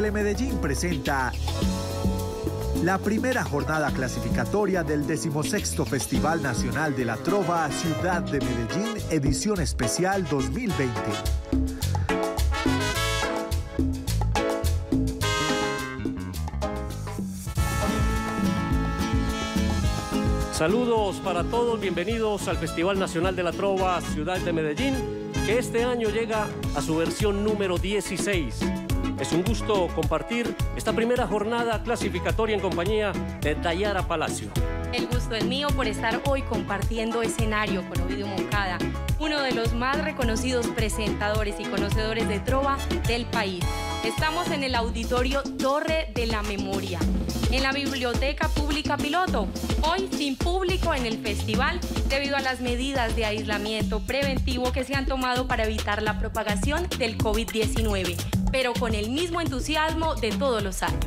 Telemedellín presenta la primera jornada clasificatoria del 16º Festival Nacional de la Trova Ciudad de Medellín, edición especial 2020. Saludos para todos, bienvenidos al Festival Nacional de la Trova Ciudad de Medellín, que este año llega a su versión número 16. Es un gusto compartir esta primera jornada clasificatoria en compañía de Dayara Palacio. El gusto es mío por estar hoy compartiendo escenario con Ovidio Moncada, uno de los más reconocidos presentadores y conocedores de trova del país. Estamos en el Auditorio Torre de la Memoria, en la Biblioteca Pública Piloto, hoy sin público en el festival debido a las medidas de aislamiento preventivo que se han tomado para evitar la propagación del COVID-19, pero con el mismo entusiasmo de todos los años.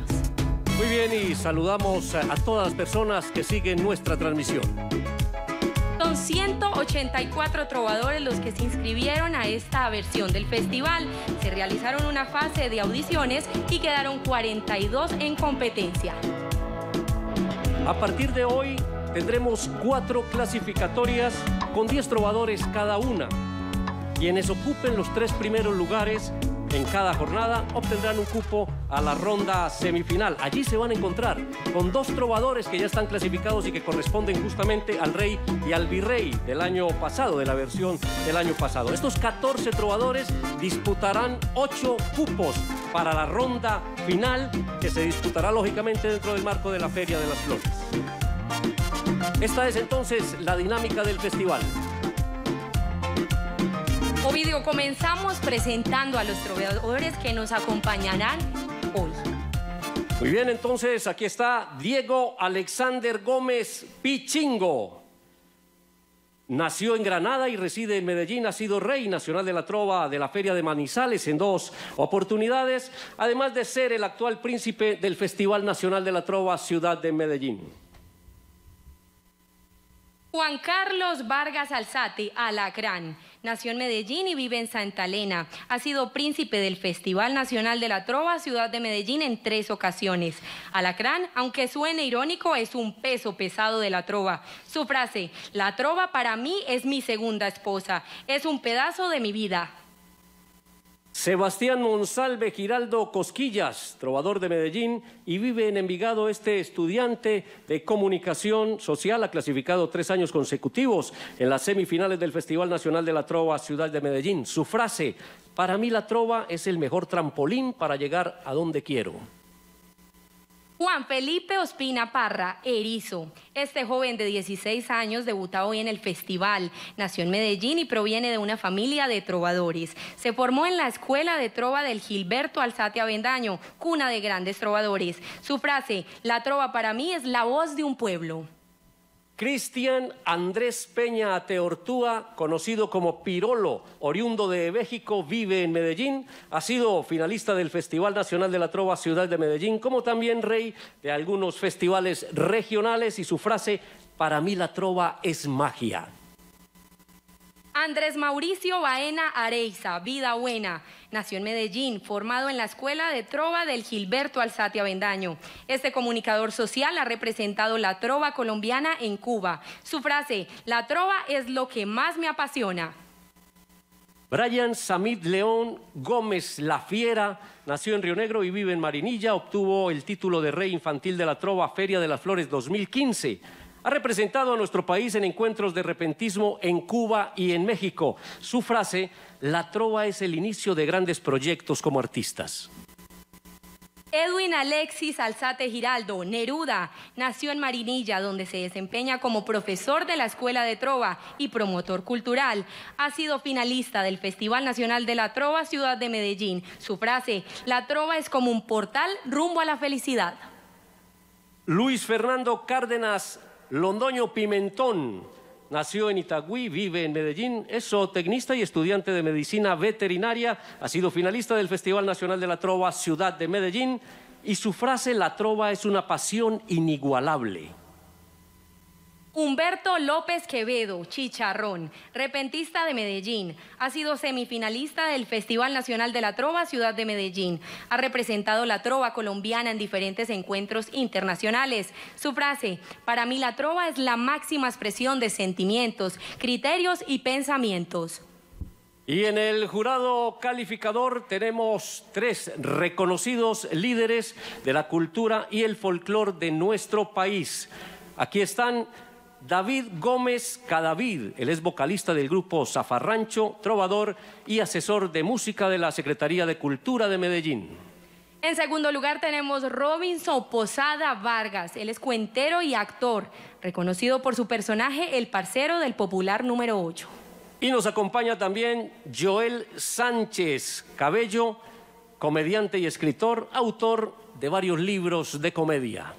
Muy bien, y saludamos a todas las personas que siguen nuestra transmisión. Son 184 trovadores los que se inscribieron a esta versión del festival. Se realizaron una fase de audiciones y quedaron 42 en competencia. A partir de hoy tendremos 4 clasificatorias con 10 trovadores cada una. Quienes ocupen los 3 primeros lugares en cada jornada obtendrán un cupo a la ronda semifinal. Allí se van a encontrar con 2 trovadores que ya están clasificados y que corresponden justamente al rey y al virrey del año pasado, de la versión del año pasado. Estos 14 trovadores disputarán 8 cupos para la ronda final, que se disputará lógicamente dentro del marco de la Feria de las Flores. Esta es entonces la dinámica del festival. Ovidio, comenzamos presentando a los trovadores que nos acompañarán hoy. Muy bien, entonces aquí está Diego Alexander Gómez Pichingo. Nació en Granada y reside en Medellín, ha sido rey nacional de la trova de la Feria de Manizales en 2 oportunidades, además de ser el actual príncipe del Festival Nacional de la Trova Ciudad de Medellín. Juan Carlos Vargas Alzati, Alacrán, nació en Medellín y vive en Santa Elena. Ha sido príncipe del Festival Nacional de la Trova Ciudad de Medellín en 3 ocasiones. Alacrán, aunque suene irónico, es un peso pesado de la trova. Su frase, la trova para mí es mi segunda esposa, es un pedazo de mi vida. Sebastián Monsalve Giraldo Cosquillas, trovador de Medellín y vive en Envigado. Este estudiante de comunicación social ha clasificado 3 años consecutivos en las semifinales del Festival Nacional de la Trova Ciudad de Medellín. Su frase, para mí la trova es el mejor trampolín para llegar a donde quiero. Juan Felipe Ospina Parra, Erizo. Este joven de 16 años debuta hoy en el festival. Nació en Medellín y proviene de una familia de trovadores. Se formó en la Escuela de Trova del Gilberto Alzate Avendaño, cuna de grandes trovadores. Su frase, la trova para mí es la voz de un pueblo. Cristian Andrés Peña Ateortúa, conocido como Pirolo, oriundo de México, vive en Medellín, ha sido finalista del Festival Nacional de la Trova Ciudad de Medellín, como también rey de algunos festivales regionales, y su frase, para mí la trova es magia. Andrés Mauricio Baena Areiza, Vida Buena, nació en Medellín, formado en la Escuela de Trova del Gilberto Alzate Avendaño. Este comunicador social ha representado la trova colombiana en Cuba. Su frase, la trova es lo que más me apasiona. Bryan Samid León Gómez La Fiera, nació en Río Negro y vive en Marinilla, obtuvo el título de Rey Infantil de la Trova Feria de las Flores 2015. Ha representado a nuestro país en encuentros de repentismo en Cuba y en México. Su frase, la trova es el inicio de grandes proyectos como artistas. Edwin Alexis Alzate Giraldo, Neruda, nació en Marinilla, donde se desempeña como profesor de la Escuela de Trova y promotor cultural. Ha sido finalista del Festival Nacional de la Trova Ciudad de Medellín. Su frase, la trova es como un portal rumbo a la felicidad. Luis Fernando Cárdenas Londoño Pimentón, nació en Itagüí, vive en Medellín, es zootecnista y estudiante de medicina veterinaria, ha sido finalista del Festival Nacional de la Trova Ciudad de Medellín y su frase, la trova es una pasión inigualable. Humberto López Quevedo, Chicharrón, repentista de Medellín, ha sido semifinalista del Festival Nacional de la Trova Ciudad de Medellín. Ha representado la trova colombiana en diferentes encuentros internacionales. Su frase, para mí la trova es la máxima expresión de sentimientos, criterios y pensamientos. Y en el jurado calificador tenemos tres reconocidos líderes de la cultura y el folclor de nuestro país. Aquí están... David Gómez Cadavid, él es vocalista del grupo Zafarrancho, trovador y asesor de música de la Secretaría de Cultura de Medellín. En segundo lugar tenemos Robinson Posada Vargas, él es cuentero y actor, reconocido por su personaje El Parcero del Popular número 8. Y nos acompaña también Joel Sánchez Cabello, comediante y escritor, autor de varios libros de comedia.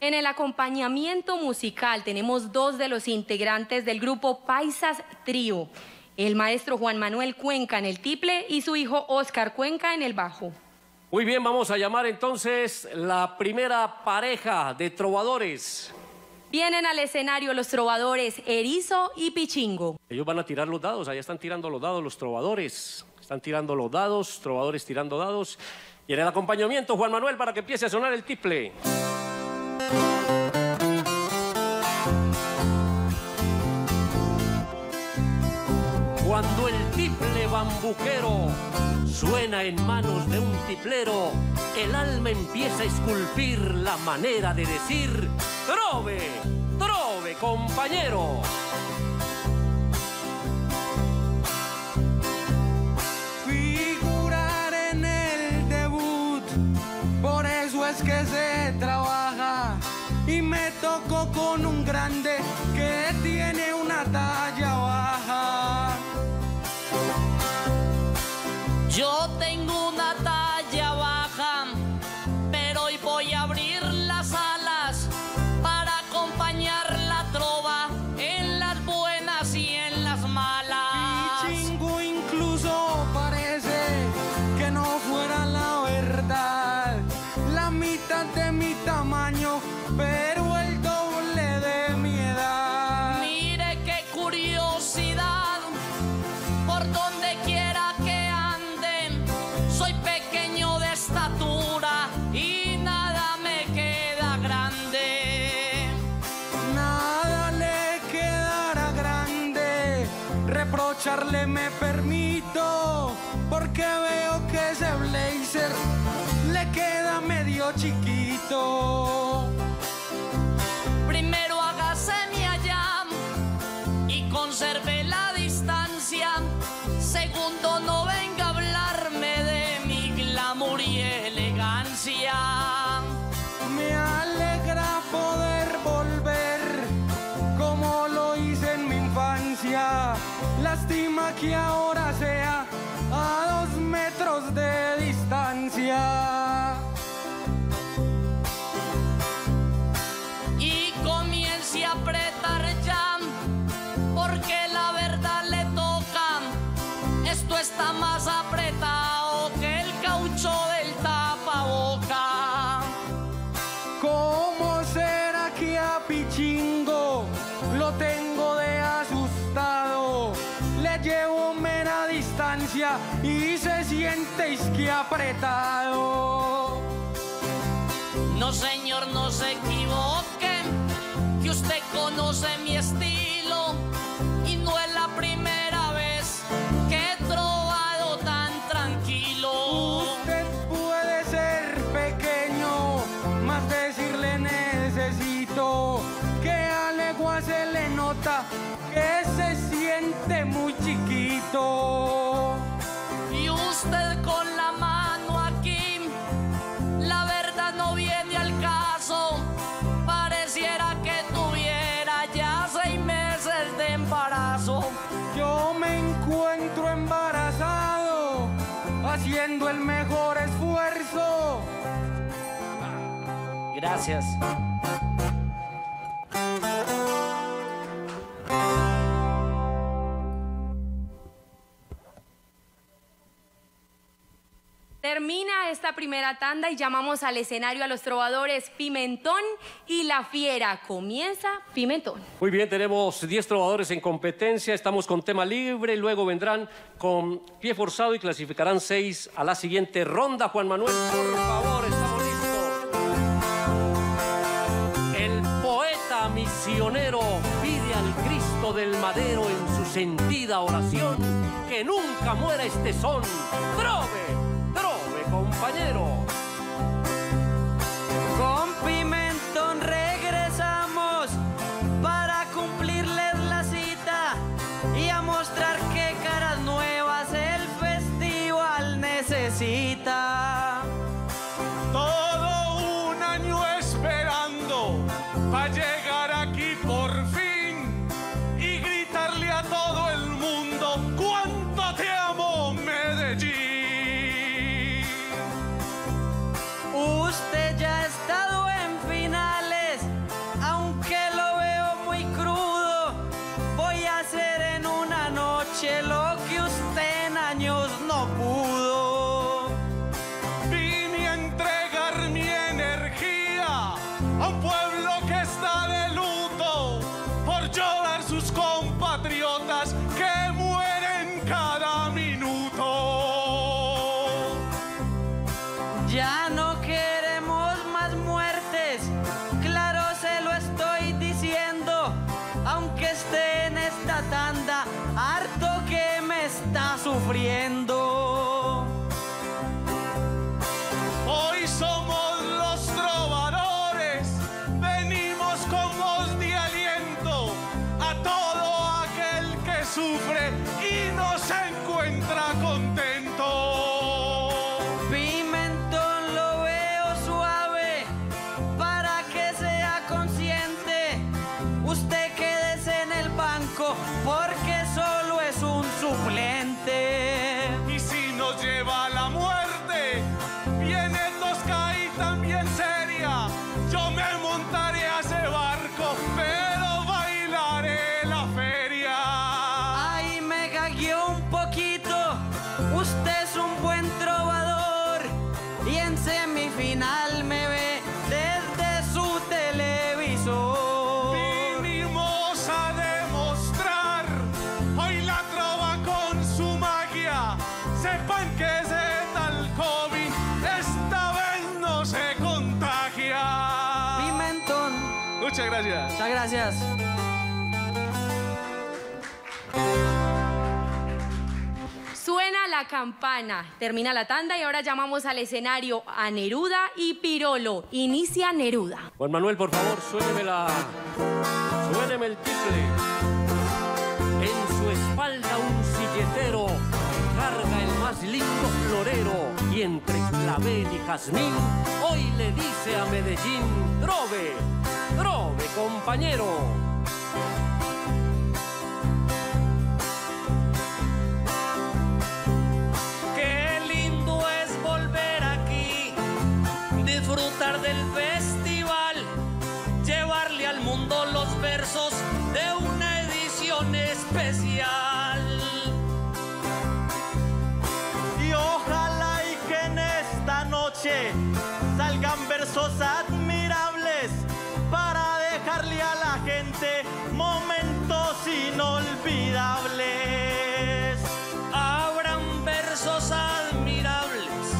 En el acompañamiento musical tenemos dos de los integrantes del grupo Paisas Trío, el maestro Juan Manuel Cuenca en el tiple y su hijo Óscar Cuenca en el bajo. Muy bien, vamos a llamar entonces la primera pareja de trovadores. Vienen al escenario los trovadores Erizo y Pichingo. Ellos van a tirar los dados, allá están tirando los dados los trovadores. Están tirando los dados, trovadores tirando dados. Y en el acompañamiento, Juan Manuel, para que empiece a sonar el tiple. Cuando el tiple bambuquero suena en manos de un tiplero, el alma empieza a esculpir la manera de decir ¡trove, trove, compañero! Figurar en el debut, por eso es que se trabaja. Y me tocó con un grande que tiene una talla baja. Yo tengo una talla baja, pero hoy voy a abrir las alas para acompañar la trova en las buenas y en las malas. Pichingo incluso parece que no fuera la verdad, la mitad de mi tamaño, pero el doble de mi edad. Mire qué curiosidad, por donde quiera que anden, soy pequeño de estatura y nada me queda grande. Nada le quedará grande, reprocharle me permito, porque veo que ese blazer le queda medio chiquito. Primero hágaseme allá y conserve la distancia. Segundo, no venga a hablarme de mi glamour y elegancia. Me alegra poder volver como lo hice en mi infancia. Lástima que ahora sea a 2 metros de distancia. Y apretar ya, porque la verdad le toca. Esto está más apretado que el caucho del tapaboca. ¿Cómo será que a Pichingo lo tengo de asustado? Le llevo mera distancia y se siente es que apretado. No, señor, no se equivoque. Usted conoce mi estilo y no es la primera vez que he trovado tan tranquilo. Usted puede ser pequeño, más decirle necesito, que a legua se le nota que se siente muy chiquito. Y usted con la mano aquí, la verdad no viene al caso. Pareciera que tuviera ya 6 meses de embarazo. Yo me encuentro embarazado, haciendo el mejor esfuerzo. Gracias. Termina esta primera tanda y llamamos al escenario a los trovadores Pimentón y La Fiera. Comienza Pimentón. Muy bien, tenemos 10 trovadores en competencia. Estamos con tema libre, luego vendrán con pie forzado y clasificarán 6 a la siguiente ronda. Juan Manuel, por favor, estamos listos. El poeta misionero pide al Cristo del Madero en su sentida oración que nunca muera este son. ¡Trove! Compañero. Con Pimentón regresamos para cumplirles la cita y a mostrar qué caras nuevas el festival necesita. Todo un año esperando para llegar aquí por fin y gritarle a todo el mundo cuánto te amo, Medellín. Usted ya ha estado en finales, aunque lo veo muy crudo. Voy a hacer en una noche lo que usted en años no pudo. Vine a entregar mi energía a un pueblo que está de luto por llorar sus compatriotas que mueren cada minuto. Ya no tanda, harto que me está sufriendo. Hoy somos los trovadores, venimos con voz de aliento a todo aquel que sufre y no se encuentra contento. Pimentón lo veo suave para que sea consciente. Usted quédese en el banco, porque solo es un suplente. Y si nos lleva a la muerte, viene tosca y también seria. Yo me montaré a ese barco, pero bailaré la feria. Ay, me gagueó un poquito. Usted es un buen trovador y en semifinal me ve desde su televisor. Sepan que ese tal COVID esta vez no se contagia. Pimentón. Muchas gracias. Muchas gracias. Suena la campana. Termina la tanda y ahora llamamos al escenario a Neruda y Pirolo. Inicia Neruda. Juan Manuel, por favor, suéneme el tiple. En su espalda un silletero carga el más lindo florero y entre clavel y jazmín hoy le dice a Medellín: trove, trove, compañero. Qué lindo es volver aquí, disfrutar del festival, llevarle al mundo los versos de una edición especial. Ojalá y que en esta noche salgan versos admirables para dejarle a la gente momentos inolvidables. Habrán versos admirables,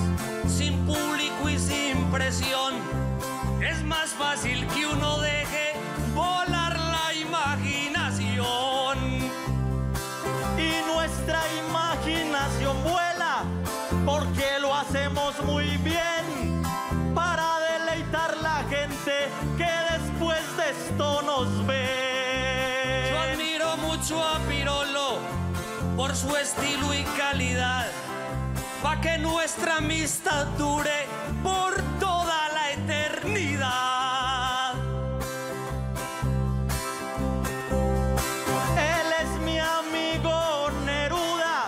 sin público y sin presión. Es más fácil que uno deje volar la imaginación. Y nuestra imaginación vuela, porque lo hacemos muy bien, para deleitar la gente que después de esto nos ve. Yo admiro mucho a Pirolo por su estilo y calidad, pa' que nuestra amistad dure por toda la eternidad. Él es mi amigo Neruda,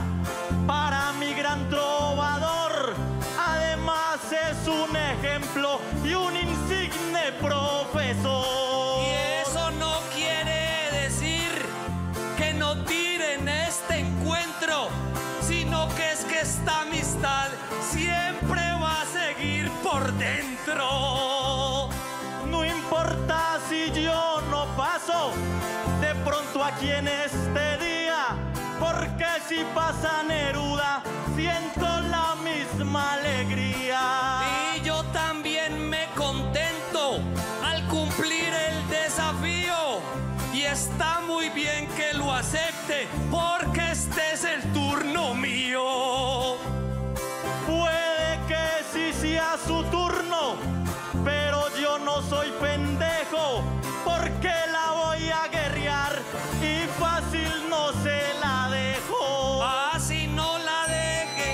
para mi gran trovador, además es un ejemplo y un insigne profesor. Y eso no quiere decir que no tiren este encuentro, sino que es que esta amistad siempre por dentro. No importa si yo no paso de pronto aquí en este día, porque si pasa Neruda siento la misma alegría. Y yo también me contento al cumplir el desafío, y está muy bien que lo acepte, porque este es el turno mío. Puede que sí sea su turno, pero yo no soy pendejo, porque la voy a guerrear y fácil no se la dejo. Así no la deje.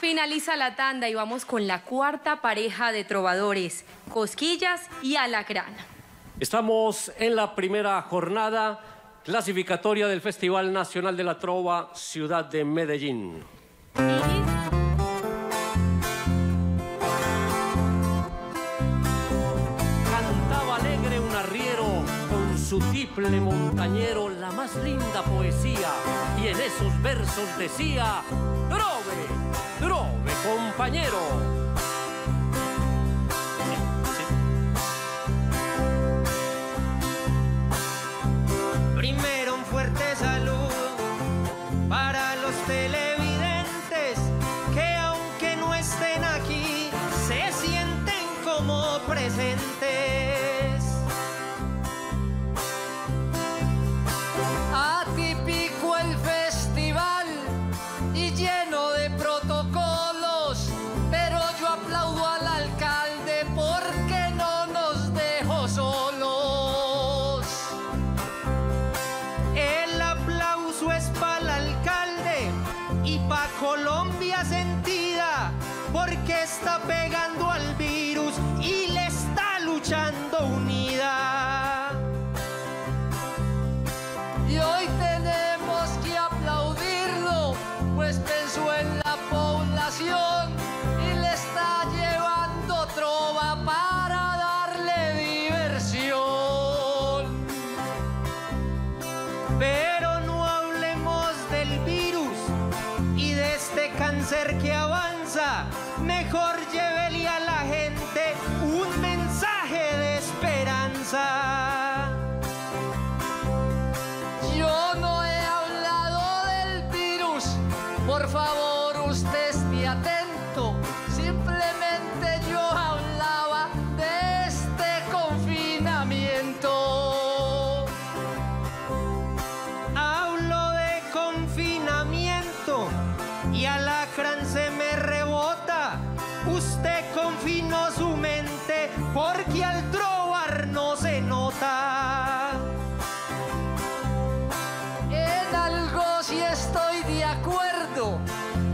Finaliza la tanda y vamos con la cuarta pareja de trovadores, Cosquillas y Alacrán. Estamos en la primera jornada clasificatoria del Festival Nacional de la Trova Ciudad de Medellín. Cantaba alegre un arriero con su tiple montañero la más linda poesía, y en esos versos decía: trove, trove, compañero. Primero un fuerte saludo para los televidentes que, aunque no estén aquí, se sienten como presentes. Atípico el festival y lleno de protocolos, pero yo aplaudo al alcalde porque no nos dejó solos. Colombia sentida, porque está pegando al virus y le está luchando unida. Y hoy tenemos que aplaudirlo, pues pensó en la población y le está llevando trova para darle diversión. Pero no hablemos del virus y de este cáncer que avanza, mejor llévele a la gente un mensaje de esperanza. Yo no he hablado del virus, por favor usted esté atento. Simplemente yo hablaba de este confinamiento. Y Alacrán se me rebota: usted confinó su mente porque al trobar no se nota. En algo sí estoy de acuerdo,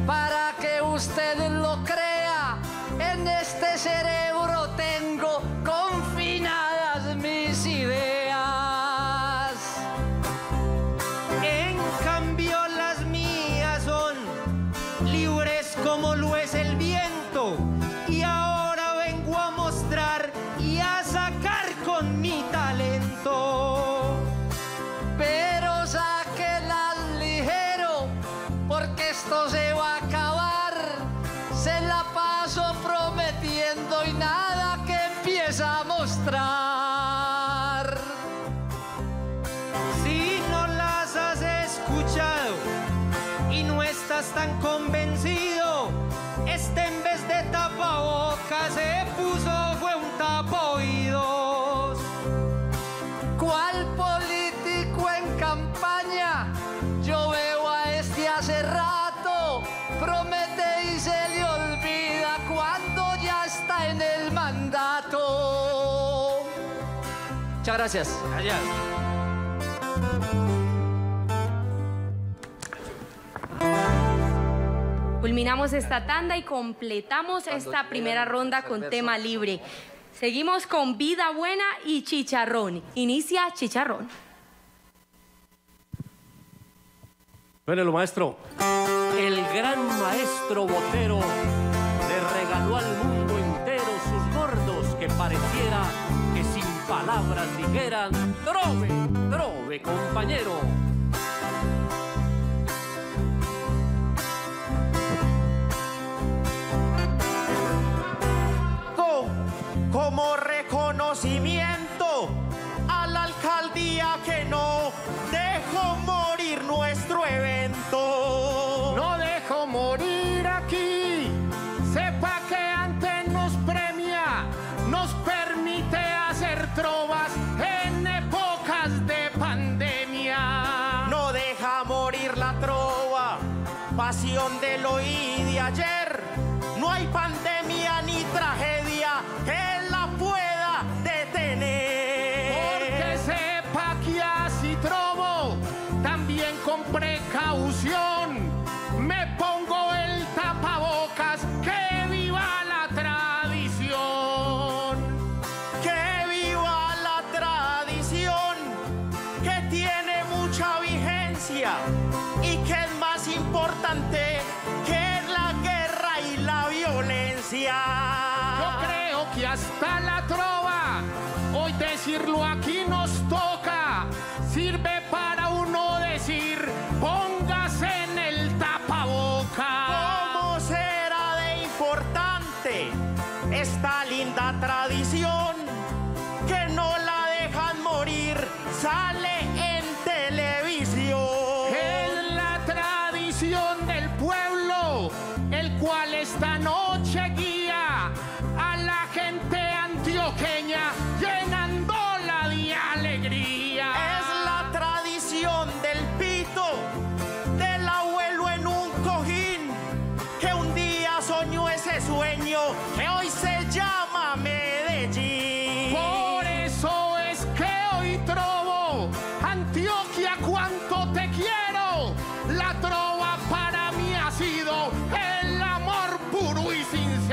para que usted lo crea, en este cerebro tengo confinadas mis ideas. En cambio las mías son libres como lo es el viento, y ahora vengo a mostrar y a sacar con mi talento. Pero sáquelas ligero, porque esto se va a acabar. Se la paso prometiendo y nada que empieza a mostrar. Si no las has escuchado y no estás tan convencido, este en vez de tapabocas se puso fue un tapoídos. ¿Cuál político en campaña? Yo veo a este hace rato, promete y se le olvida cuando ya está en el mandato. Muchas gracias. Gracias. Culminamos esta tanda y completamos esta primera ronda con tema libre. Seguimos con Vida Buena y Chicharrón. Inicia Chicharrón. Vénelo, maestro. El gran maestro Botero le regaló al mundo entero sus gordos que pareciera que sin palabras dijeran: trove, trove, compañero. Como reconocimiento a la alcaldía que no dejó morir nuestro evento. No dejó morir aquí, sepa que antes nos premia, nos permite hacer trovas en épocas de pandemia. No deja morir la trova, pasión del hoy y de ayer. No hay pandemia ni tragedia que la pueda detener. Porque sepa que así trovo, también con precaución, me pongo el tapabocas, que viva la tradición. Que viva la tradición, que tiene mucha vigencia y que es más importante que la guerra y la violencia. Hasta la trova, hoy decirlo aquí nos toca, sirve para uno decir, póngase en el tapaboca. ¿Cómo será de importante esta linda tradición que no la dejan morir? Sale en televisión. Es la tradición del pueblo, el cual esta noche guía a la gente antioqueña, llenándola de alegría. Es la tradición del pito, del abuelo en un cojín, que un día soñó ese sueño que hoy se llama Medellín. Por eso es que hoy trovo, Antioquia, cuánto te quiero. La trova para mí ha sido el amor puro y sincero.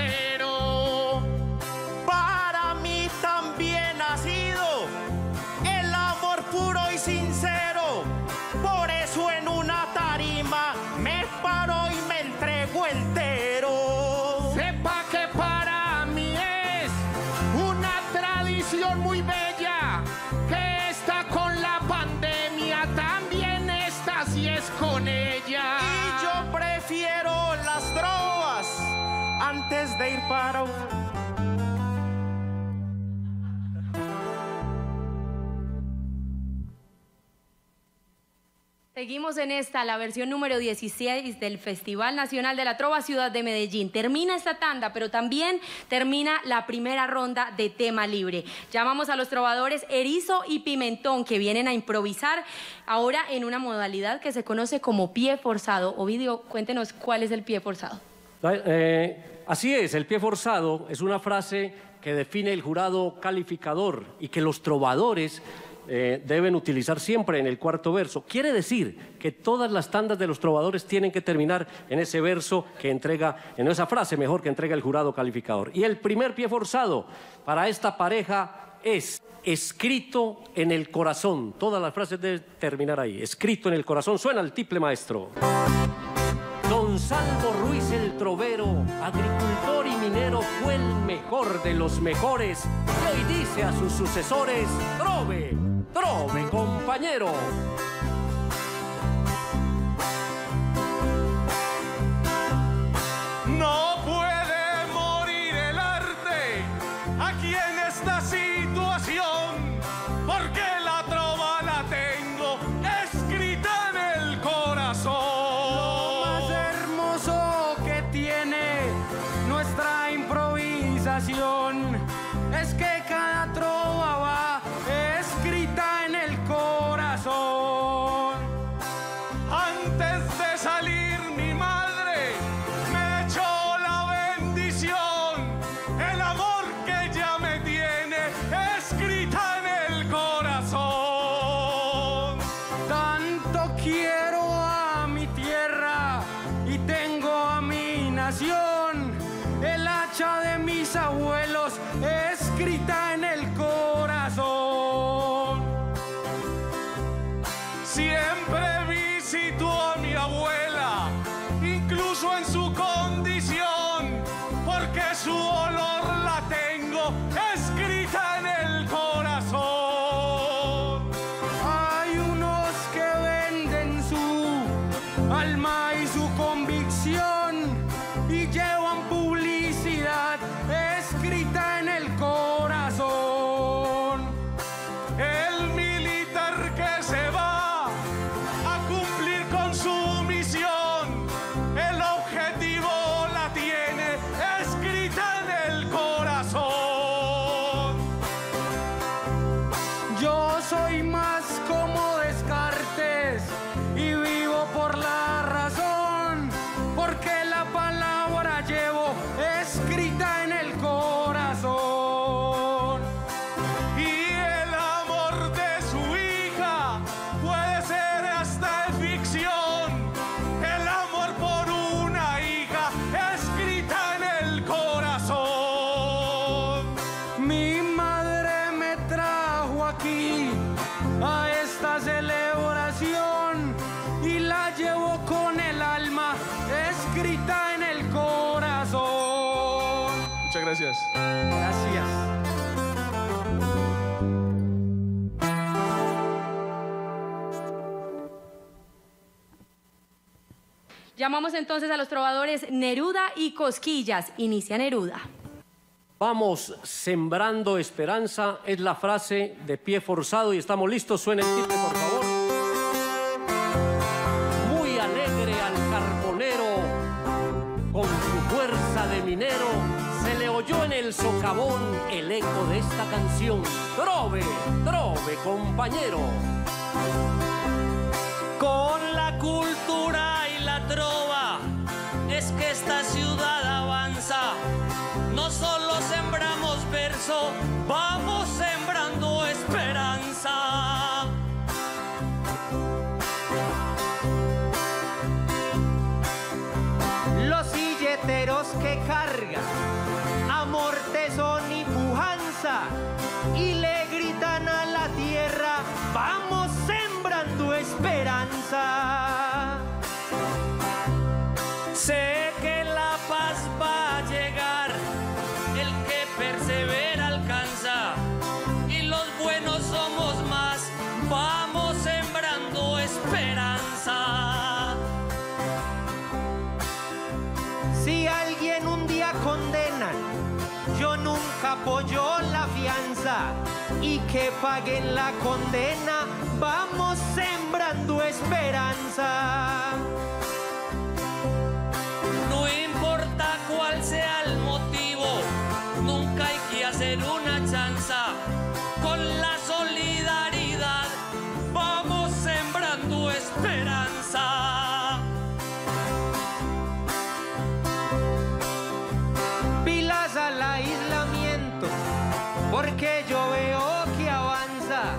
Sincero, por eso en una tarima me paro y me entrego entero. Sepa que para mí es una tradición muy bella, que está con la pandemia, también está si es con ella. Y yo prefiero las trovas antes de ir para un... Seguimos en esta, la versión número 16 del Festival Nacional de la Trova Ciudad de Medellín. Termina esta tanda, pero también termina la primera ronda de tema libre. Llamamos a los trovadores Erizo y Pimentón, que vienen a improvisar ahora en una modalidad que se conoce como pie forzado. Ovidio, cuéntenos cuál es el pie forzado. Así es, el pie forzado es una frase que define el jurado calificador y que los trovadores deben utilizar siempre en el cuarto verso. Quiere decir que todas las tandas de los trovadores tienen que terminar en ese verso que entrega, en esa frase mejor que entrega el jurado calificador. Y el primer pie forzado para esta pareja es escrito en el corazón. Todas las frases deben terminar ahí. Escrito en el corazón. Suena el tiple, maestro. Don Salvo Ruiz el trovero, agricultor y minero, fue el mejor de los mejores. Y hoy dice a sus sucesores: trove, trove, compañero. No puede morir el arte aquí en esta situación, porque la trova la tengo escrita en el corazón. Lo más hermoso que tiene nuestra improvisación es que cada trova va escrita en el corazón. Antes de salir mi madre me echó la bendición, el amor que ya me tiene escrita en el corazón. Tanto quiero a mi tierra y tengo a mi nación, el hacha de mis abuelos escrita en el corazón. Siempre visito a mi abuela, incluso en su condición, porque su olor la tengo escrita en el corazón. Llamamos entonces a los trovadores Neruda y Cosquillas. Inicia Neruda. Vamos sembrando esperanza, es la frase de Pie Forzado y estamos listos. Suena el tiple, por favor. Muy alegre al carbonero, con su fuerza de minero, se le oyó en el socavón el eco de esta canción. Trove, trove, compañero. Con la cultura y la trova, es que esta ciudad avanza. No solo sembramos verso, vamos sembrando esperanza. Los silleteros que cargan amor, tesón y pujanza y le gritan a la tierra, vamos sembrando esperanza. Sé que la paz va a llegar, el que persevera alcanza, y los buenos somos más, vamos sembrando esperanza. Si alguien un día condenan, yo nunca apoyo la fianza, y que paguen la condena, vamos sembrando esperanza. Cual sea el motivo, nunca hay que hacer una chanza. Con la solidaridad vamos sembrando esperanza. Pilas al aislamiento, porque yo veo que avanza.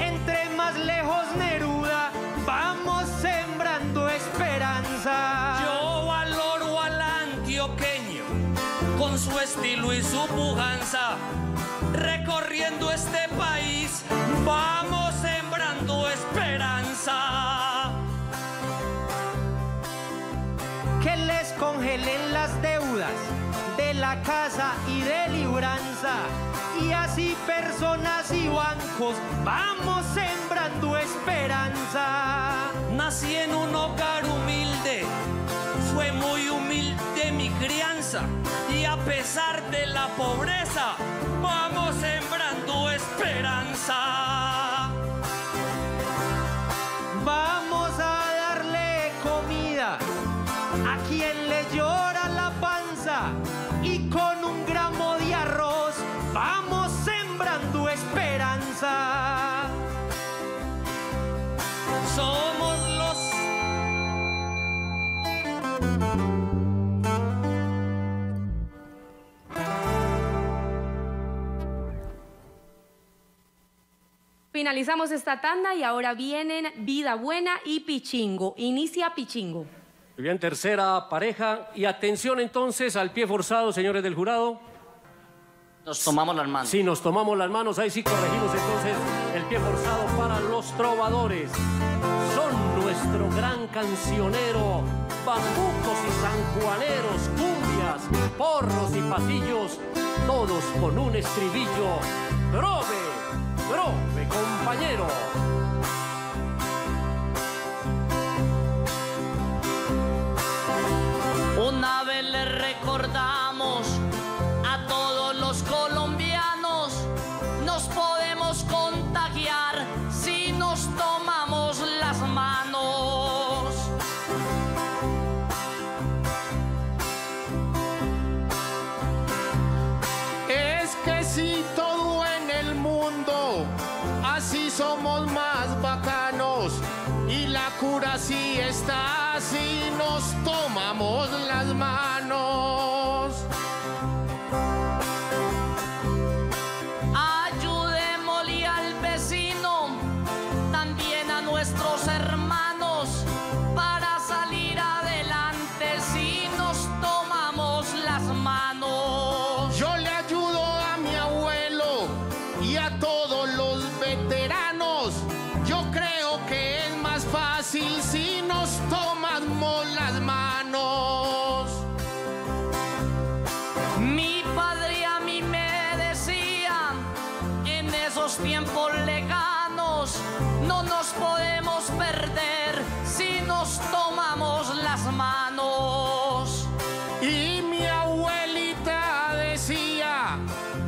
Entre más lejos Neruda, vamos sembrando esperanza. Yo valoro al antioqueño con su estilo y su pujanza. Recorriendo este país, vamos sembrando esperanza. Que les congelen las deudas de la casa y de libranza. Y así personas y bancos, vamos sembrando esperanza. Nací en un hogar humilde, fue muy humilde mi crianza, y a pesar de la pobreza, vamos sembrando esperanza. Vamos a darle comida a quien le llora la panza, y con un gramo de arroz, vamos sembrando esperanza. Somos los... Finalizamos esta tanda y ahora vienen Vida Buena y Pichingo. Inicia Pichingo. Muy bien, tercera pareja. Y atención entonces al Pie Forzado, señores del jurado. Nos tomamos las manos. Sí, nos tomamos las manos. Ahí sí corregimos entonces el Pie Forzado para los trovadores. Son nuestro gran cancionero, bambucos y sanjuaneros, cumbias, porros y pasillos, todos con un estribillo. Trove, trove, compañero. Una vez le recordamos a todos los colombianos, nos podemos contagiar si nos tomamos las manos. Es que si todo en el mundo, así somos más bacanos, y la cura sí está así, nos tomamos las manos. Ayudémosle al vecino, también a nuestros hermanos, para salir adelante si nos tomamos las manos. Yo le ayudo a mi abuelo y a todos los veteranos. Yo creo que es más fácil si nos tomamos las manos. Mi padre a mí me decía en esos tiempos lejanos, hermanos, no nos podemos perder si nos tomamos las manos. Y mi abuelita decía,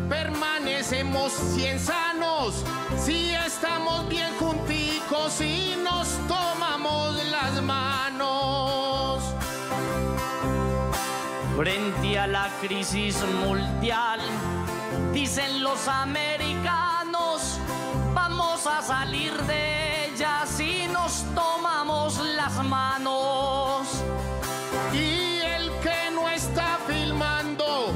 permanecemos bien sanos si estamos bien junticos y nos tomamos las manos. Frente a la crisis mundial, dicen los americanos, vamos a salir de ella si nos tomamos las manos. Y el que no está filmando,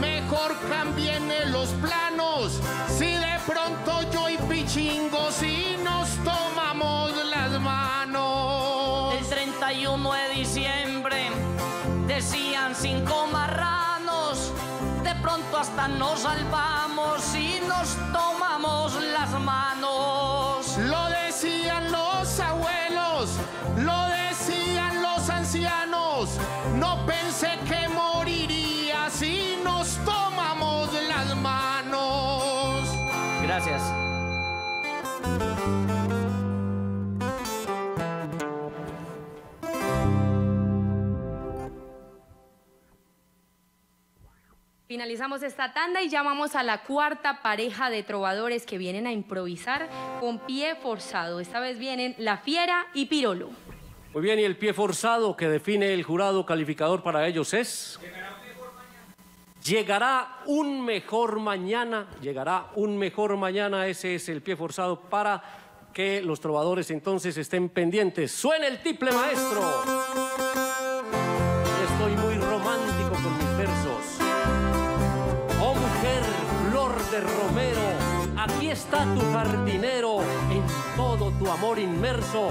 mejor cambien los planos, si de pronto yo y Pichingo si nos tomamos las manos. El 31 de diciembre decían 5 marranos, de pronto hasta nos salvamos y nos tomamos las manos. Lo decían los abuelos, lo decían los ancianos, no pensé que moriría si nos tomamos las manos. Gracias. Finalizamos esta tanda y llamamos a la cuarta pareja de trovadores que vienen a improvisar con pie forzado. Esta vez vienen La Fiera y Pirolo. Muy bien, y el pie forzado que define el jurado calificador para ellos es... Llegará un mejor mañana. Llegará un mejor mañana. Ese es el pie forzado para que los trovadores entonces estén pendientes. ¡Suena el tiple, maestro! Estoy muy romántico con mis versos. Oh mujer, flor de romero, aquí está tu jardinero, en todo tu amor inmerso,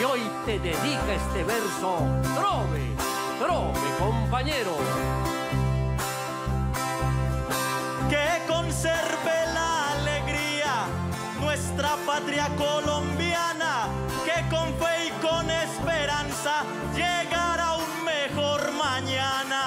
y hoy te dedica este verso. Trove, trove, compañero. Que conserve la alegría nuestra patria colombiana, que con fe y con esperanza llegará un mejor mañana.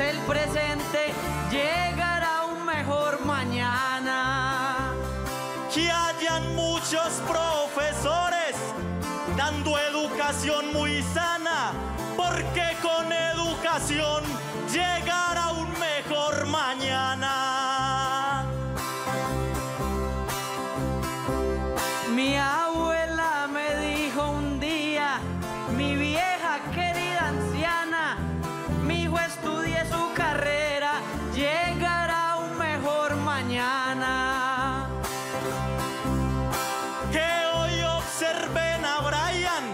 El presente llegará un mejor mañana. Que hayan muchos profesores dando educación muy sana, porque con educación llegará un mejor mañana. Mi abuela me dijo un día, mi vieja querida anciana, mi hijo estudia su carrera, llegará un mejor mañana. Que hoy observen a Bryan,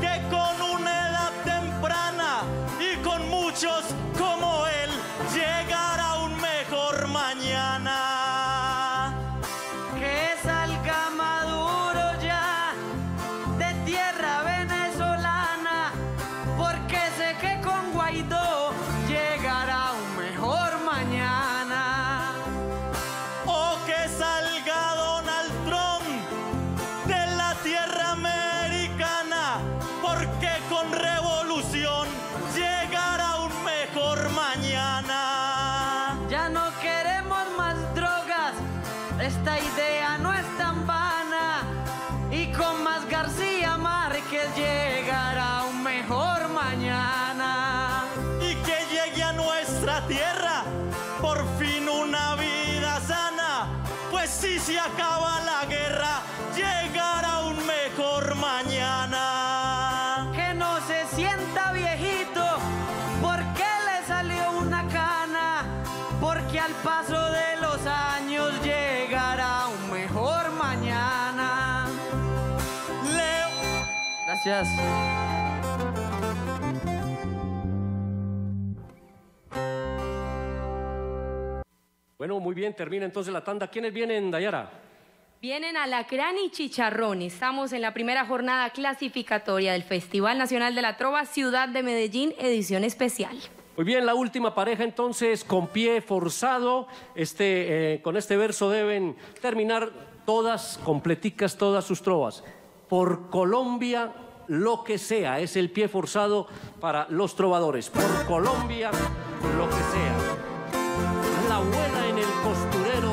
que con una edad temprana y con muchos como él, llegará un mejor mañana. Que salga maduro ya de tierra venezolana, porque sé que con Guaidó llegará un mejor mañana. O que salga Donald Trump de la tierra americana, porque con revolución llegará un mejor mañana. Ya no queremos más drogas, esta idea no es tan vana, y con más García Márquez llegará un mejor mañana. Tierra, por fin una vida sana, pues si se acaba la guerra, llegará un mejor mañana. Que no se sienta viejito, porque le salió una cana, porque al paso de los años llegará un mejor mañana. Leo. Gracias. Bueno, muy bien, termina entonces la tanda. ¿Quiénes vienen, Dayara? Vienen Alacrán y Chicharrón. Estamos en la primera jornada clasificatoria del Festival Nacional de la Trova Ciudad de Medellín, edición especial. Muy bien, la última pareja entonces con pie forzado. Con este verso deben terminar todas, completicas todas sus trovas. Por Colombia, lo que sea, es el pie forzado para los trovadores. Por Colombia, lo que sea. La abuela en el costurero,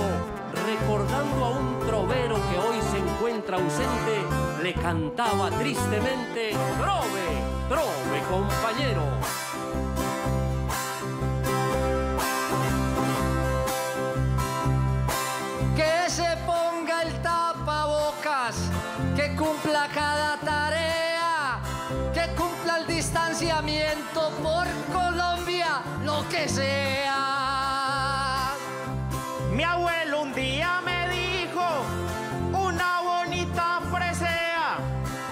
recordando a un trovero que hoy se encuentra ausente, le cantaba tristemente: trove, trove, compañero. Que se ponga el tapabocas, que cumpla cada tarea, que cumpla el distanciamiento, por Colombia, lo que sea. Mi abuelo un día me dijo una bonita presea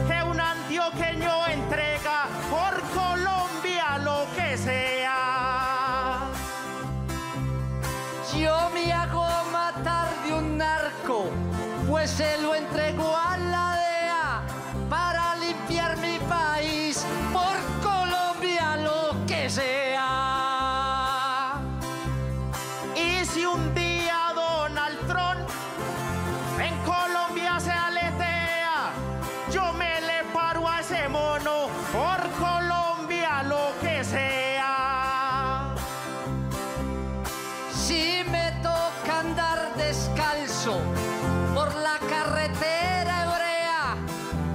que un antioqueño entrega, por Colombia, lo que sea. Yo me hago matar de un narco, pues se lo entregó a la DEA para limpiar mi país, por Colombia, lo que sea. Y si un día Donald Trump en Colombia se aletea, yo me le paro a ese mono, por Colombia, lo que sea. Si me toca andar descalzo por la carretera hebrea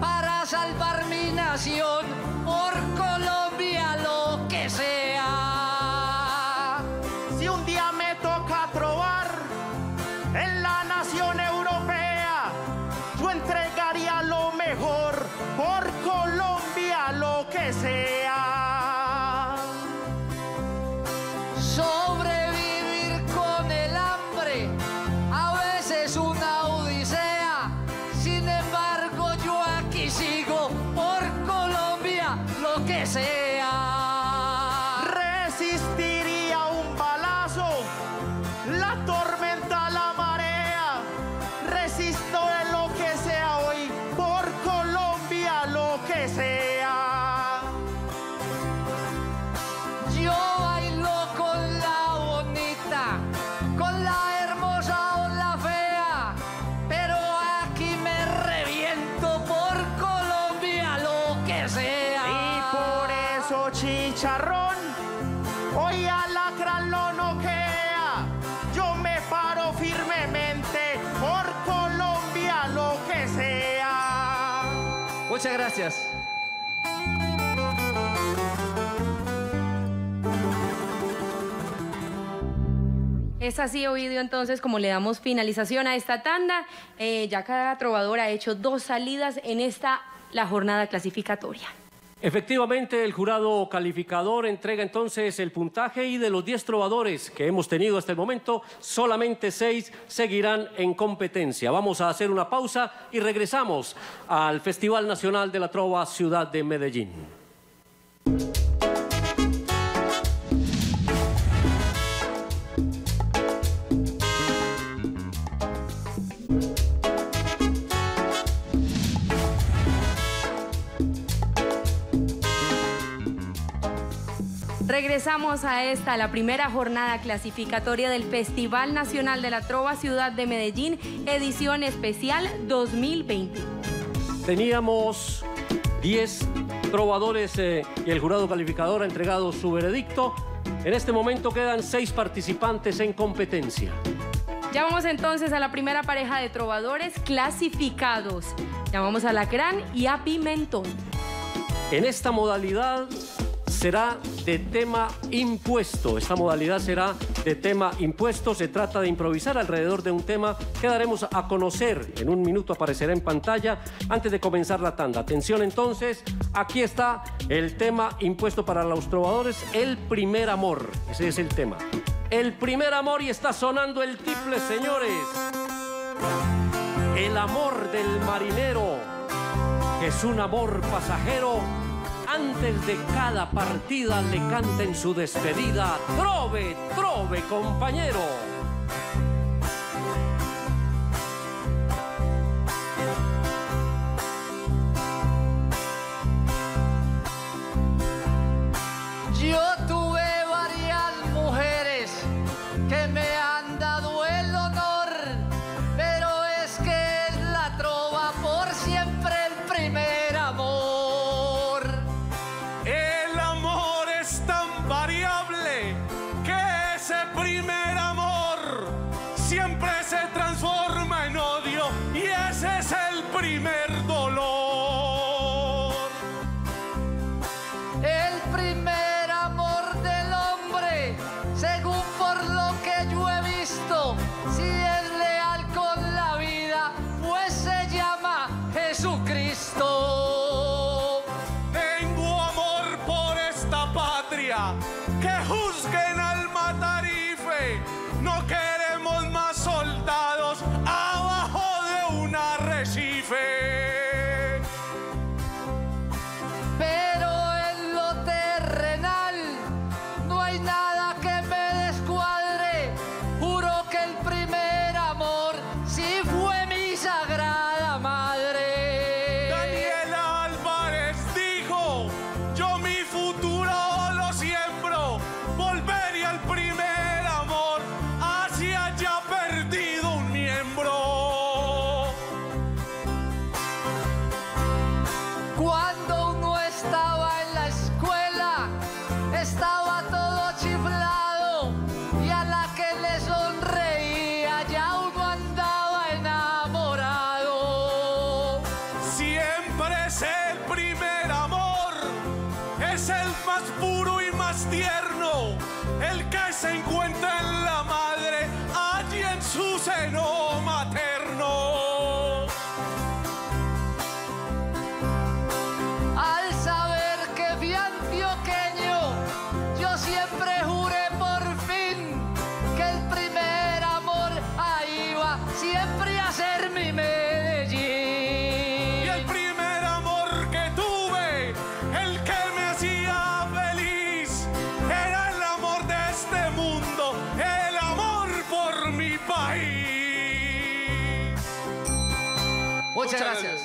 para salvar mi nación, por Colombia, lo que sea. Si un día me toca trobar en la nación europea, yo entregaría lo mejor, por Colombia, lo que sea. Sobrevivir con el hambre, a veces una odisea, sin embargo yo aquí sigo, por Colombia, lo que sea. Resistiría un balazo, la tormenta, la marea, resisto de lo que sea hoy, por Colombia, lo que sea. Yo bailo con la bonita, con la hermosa o la fea, pero aquí me reviento, por Colombia, lo que sea. Y por eso Chicharrón hoy a Alacrán lo noquea, yo me paro firmemente, por Colombia, lo que sea. Muchas gracias. Es así, Ovidio, entonces, como le damos finalización a esta tanda. Ya cada trovador ha hecho 2 salidas en esta, la jornada clasificatoria. Efectivamente, el jurado calificador entrega entonces el puntaje, y de los 10 trovadores que hemos tenido hasta el momento, solamente 6 seguirán en competencia. Vamos a hacer una pausa y regresamos al Festival Nacional de la Trova Ciudad de Medellín. Regresamos a esta, la primera jornada clasificatoria del Festival Nacional de la Trova Ciudad de Medellín, edición especial 2020. Teníamos 10 trovadores y el jurado calificador ha entregado su veredicto. En este momento quedan 6 participantes en competencia. Ya vamos entonces a la primera pareja de trovadores clasificados. Llamamos a Alacrán y a Pimentón. En esta modalidad será de tema impuesto. Esta modalidad será de tema impuesto. Se trata de improvisar alrededor de un tema que daremos a conocer. En un minuto aparecerá en pantalla antes de comenzar la tanda. Atención entonces, aquí está el tema impuesto para los trovadores: el primer amor. Ese es el tema. El primer amor, y está sonando el tiple, señores. El amor del marinero, que es un amor pasajero, antes de cada partida le canta en su despedida: trove, trove, compañero. Yo tuve varias mujeres que me han dado el honor, pero es que la trova por siempre el primer ese es el primer dolor. El primer amor del hombre, según por lo que yo he visto, si es leal con la vida, pues se llama Jesucristo. Tengo amor por esta patria, que juzguen al matarife, no queremos más soldados abajo de un arrecife. Pero en lo terrenal no hay nada que me descuadre, juro que el primer amor sí fue mi sagrada madre. Daniela Álvarez dijo, yo mi futuro lo siembro, volveré al primer amor, hacia allá perdido un miembro. Cuando uno estaba en la escuela, estaba todo chiflado, y a la que le sonreía ya uno andaba enamorado. Siempre es el primer amor, es el más puro y más tierno, el que se encuentra en la madre, allí en su seno materno. Al saber que fui antioqueño, yo siempre juré por fin que el primer amor ahí va siempre a ser mi Medellín. Y el primer amor que tuve, el que me hacía feliz, era el amor de este mundo, el amor por mi país. Muchas gracias.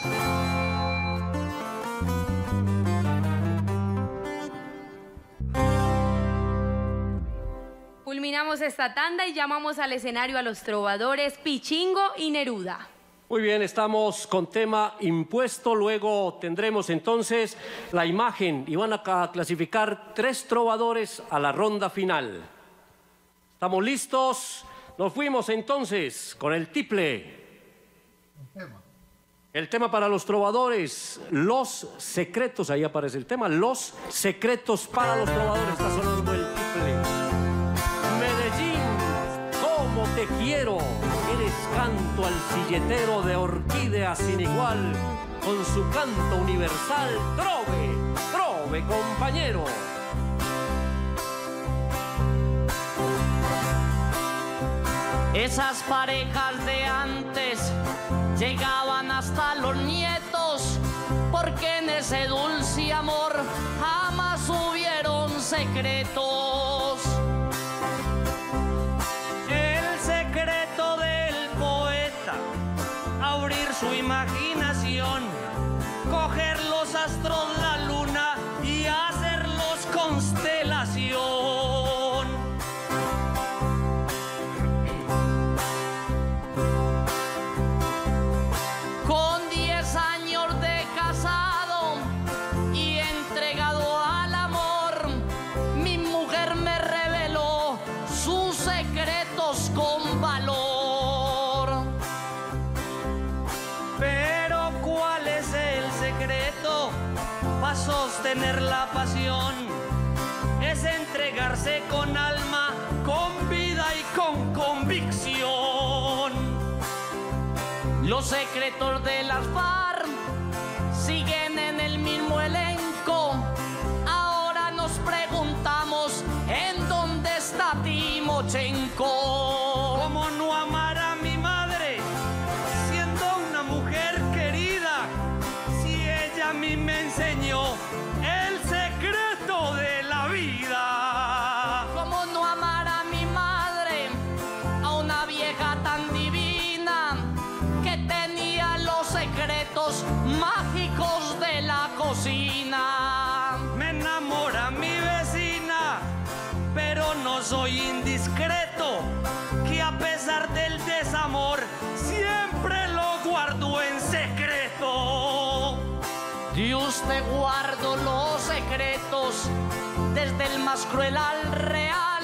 Culminamos esta tanda y llamamos al escenario a los trovadores Pichingo y Neruda. Muy bien, estamos con tema impuesto, luego tendremos entonces la imagen y van a clasificar 3 trovadores a la ronda final. ¿Estamos listos? Nos fuimos entonces con el tiple. El tema para los trovadores, los secretos, ahí aparece el tema, los secretos para los trovadores, está sonando el tiple. Medellín, cómo te quiero, eres canto al silletero de orquídea sin igual, con su canto universal, trove, trove compañero. Esas parejas de antes llegaban hasta los nietos, porque en ese dulce amor jamás hubieron secretos. El secreto del poeta, abrir su imaginación, coger los astros, la luna y hacerlos constelación. Sostener la pasión es entregarse con alma, con vida y con convicción. Los secretos de las FARC siguen en el mismo elenco. Ahora nos preguntamos en dónde está Timochenko. ¿Cómo no amar a mi madre siendo una mujer querida si ella a mí me enseñó el secreto de la vida? ¿Cómo no amar a mi madre, a una vieja tan divina que tenía los secretos mágicos de la cocina? Me enamora mi vecina, pero no soy indiscreto, que a pesar del desamor siempre lo guardo en secreto. Dios, te guardo los secretos, desde el más cruel al real,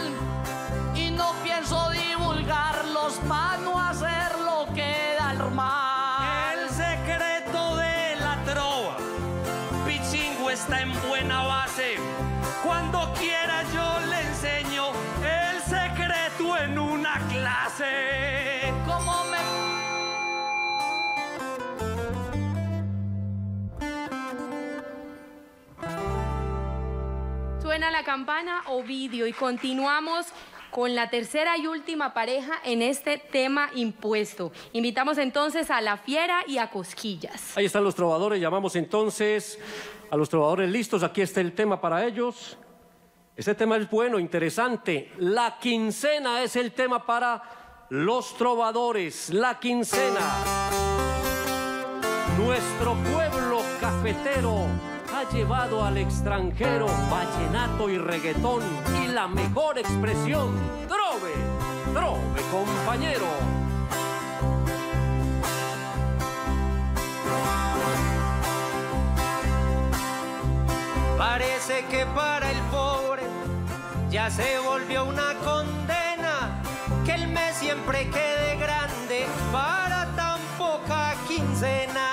y no pienso divulgarlos para no hacerlo quedar mal. El Suena la campana, Ovidio, y continuamos con la tercera y última pareja en este tema impuesto. Invitamos entonces a La Fiera y a Cosquillas. Ahí están los trovadores, llamamos entonces a los trovadores listos. Aquí está el tema para ellos. Este tema es bueno, interesante. La quincena es el tema para los trovadores. La quincena. Nuestro pueblo cafetero ha llevado al extranjero vallenato y reggaetón y la mejor expresión, trove, trove compañero. Parece que para el pobre ya se volvió una condena que el mes siempre quede grande para tan poca quincena.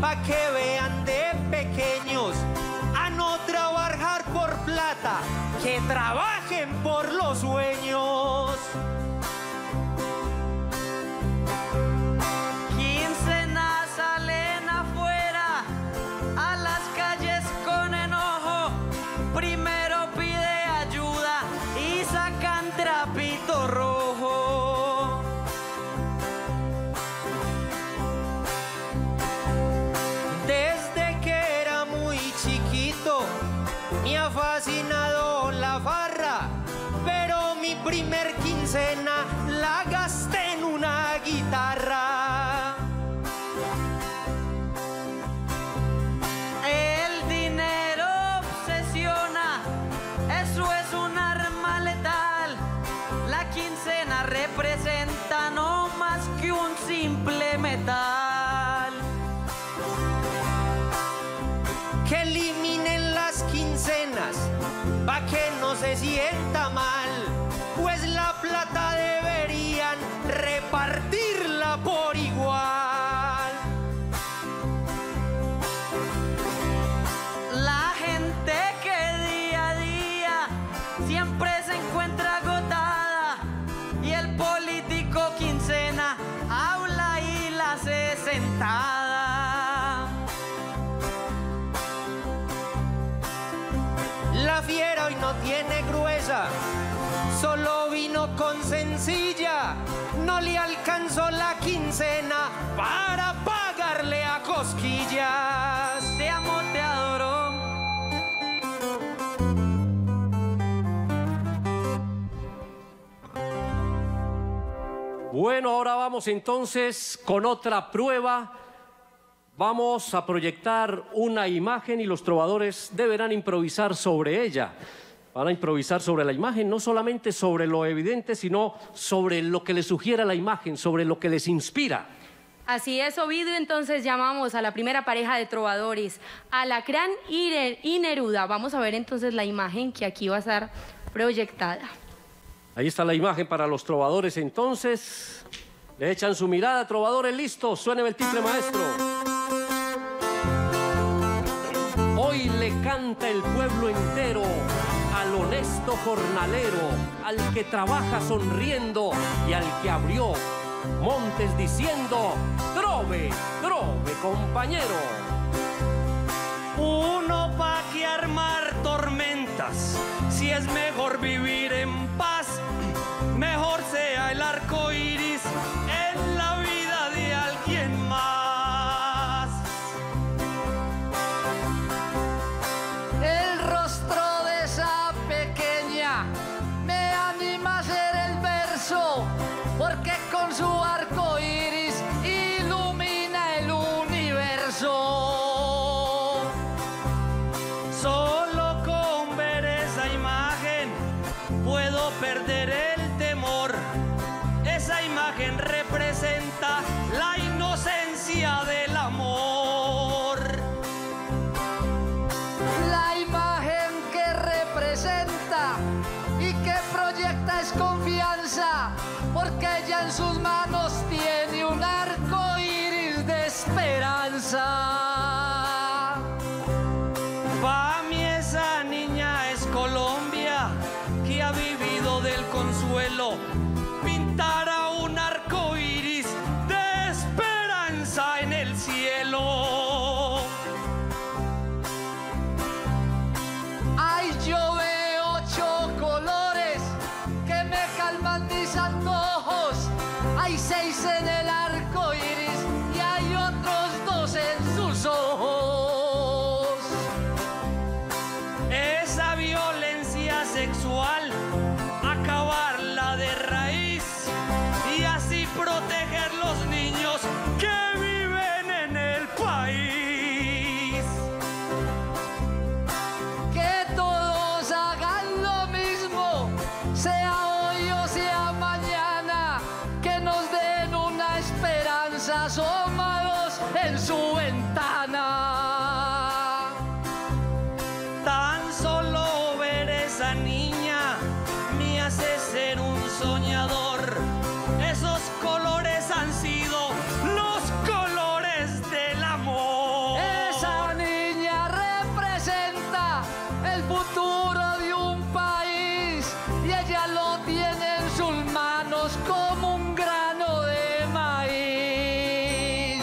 Pa' que vean de pequeños a no trabajar por plata, que trabajen por los sueños. Quincenas salen afuera a las calles con enojo. Primero pide ayuda y sacan trapito rojo. Fascinado la farra, pero mi primer quincena la gasté en una guitarra. El dinero obsesiona, eso es un arma letal. La quincena representa no más que un simple metal. Pa' que no se sienta mal, pues la plata deberían repartirla por igual. La gente que día a día siempre se encuentra agotada y el político quincena habla y la hace sentada. Hoy no tiene gruesa, solo vino con sencilla, no le alcanzó la quincena para pagarle a Cosquillas. Te amo, te adoro. Bueno, ahora vamos entonces con otra prueba. Vamos a proyectar una imagen y los trovadores deberán improvisar sobre ella. Van a improvisar sobre la imagen, no solamente sobre lo evidente, sino sobre lo que les sugiera la imagen, sobre lo que les inspira. Así es, Ovidio, entonces llamamos a la primera pareja de trovadores, Alacrán y Neruda. Vamos a ver entonces la imagen que aquí va a estar proyectada. Ahí está la imagen para los trovadores entonces. Le echan su mirada, trovadores, listo, suene el timbre, maestro. Hoy le canta el pueblo entero al honesto jornalero, al que trabaja sonriendo y al que abrió montes diciendo, trove, trove, compañero. Uno pa' que armar tormentas, si es mejor vivir en paz, mejor sea el arco iris en la vida de alguien más. Sus manos tiene un arco iris de esperanza. hay 6 en el arco iris y hay otros 2 en sus ojos. Esa violencia sexual, acabarla de raíz y así proteger los niños que viven en el país. Que todos hagan lo mismo, sea hoy o sea mañana, que nos den una esperanza asomados en su ventana. Tan solo ver esa niña me hace ser un soñador. Esos colores han sido los colores del amor. Esa niña representa el futuro de un país y ella lo tiene en sus manos como un grano de maíz.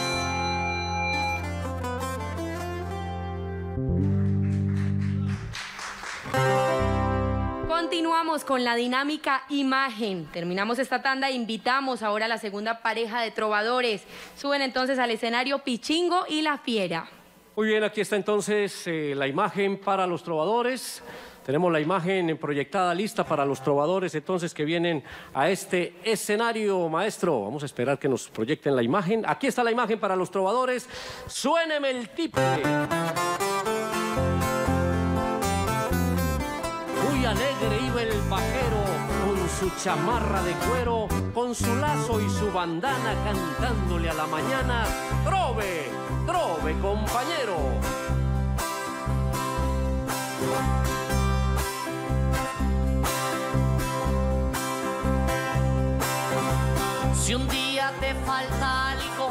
Continuamos con la dinámica imagen. Terminamos esta tanda e invitamos ahora a la segunda pareja de trovadores. Suben entonces al escenario Pichingo y La Fiera. Muy bien, aquí está entonces la imagen para los trovadores. Tenemos la imagen proyectada lista para los trovadores entonces que vienen a este escenario, maestro. Vamos a esperar que nos proyecten la imagen. Aquí está la imagen para los trovadores. Suéneme el tiple. Alegre iba el vaquero con su chamarra de cuero, con su lazo y su bandana, cantándole a la mañana: trove, trove, compañero. Si un día te falta algo,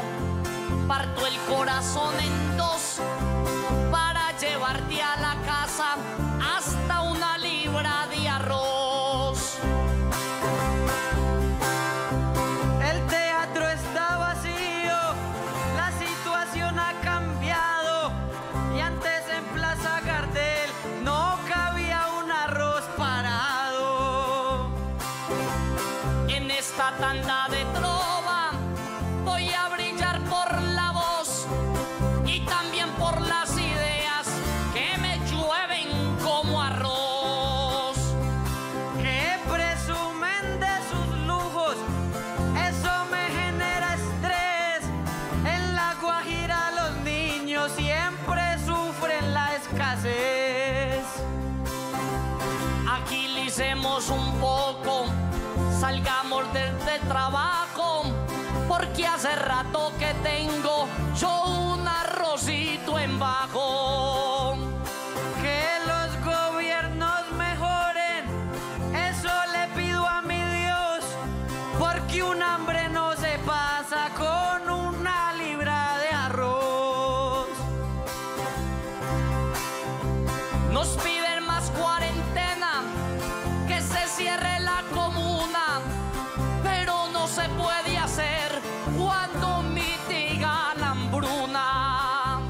parto el corazón en dos para llevarte a la casa hasta una libra de arroz. El teatro está vacío, la situación ha cambiado, y antes en Plaza Gardel no cabía un arroz parado. En esta tanda de trova voy a brillar por la voz y también por las ideas que me llueven como arroz. Que presumen de sus lujos, eso me genera estrés. En la Guajira los niños siempre sufren la escasez. Agilicemos un poco, salgamos de este trabajo, porque hace rato que tengo yo un arrocito en bajo. Que los gobiernos mejoren, eso le pido a mi Dios, porque un hambre no se pasa con una libra de arroz. Nos piden más cuarentena, que se cierre la comuna, pero no se puede hacer cuando mitiga la hambruna.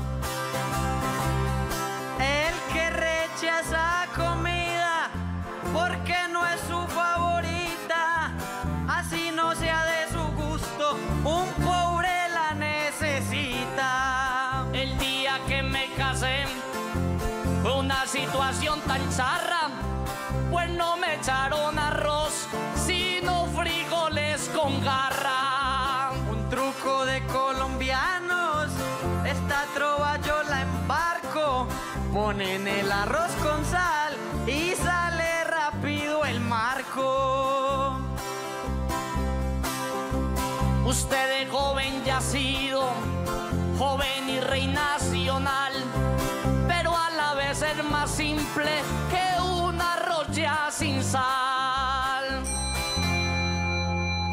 El que rechaza comida porque no es su favorita, así no sea de su gusto, un pobre la necesita. El día que me casé fue una situación tan charra, pues no me echaron arroz, sino frijoles con garra. Un truco de colombianos, esta trova yo la embarco. Ponen el arroz con sal y sale rápido el marco. Usted es joven ya ha sido joven y rey nacional, pero a la vez es más simple que un arroz ya sin sal.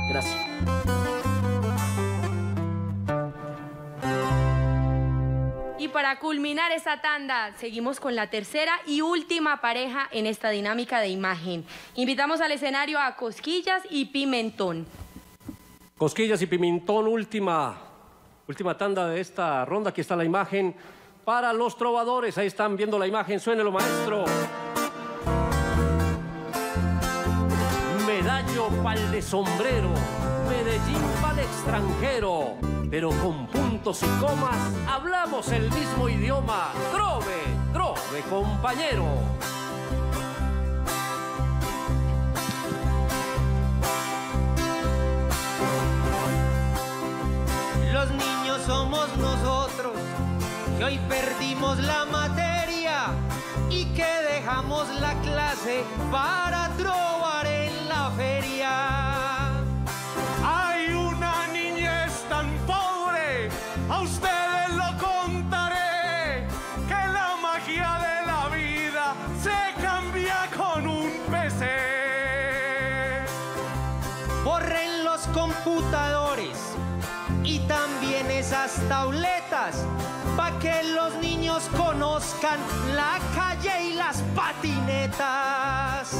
Gracias. Y para culminar esta tanda, seguimos con la tercera y última pareja en esta dinámica de imagen. Invitamos al escenario a Cosquillas y Pimentón. Cosquillas y Pimentón, última tanda de esta ronda. Aquí está la imagen para los trovadores. Ahí están viendo la imagen. Suénelo, maestro. Medallo pal de sombrero. Medellín va al extranjero, pero con puntos y comas hablamos el mismo idioma. Trove, trove, compañero. Los niños somos nosotros, que hoy perdimos la materia y que dejamos la clase para trovar en la feria. Hay una niñez tan pobre, a ustedes lo contaré, que la magia de la vida se cambia con un PC. Borren los computadores y también esas tabletas, pa' que los niños conozcan la calle y las patinetas.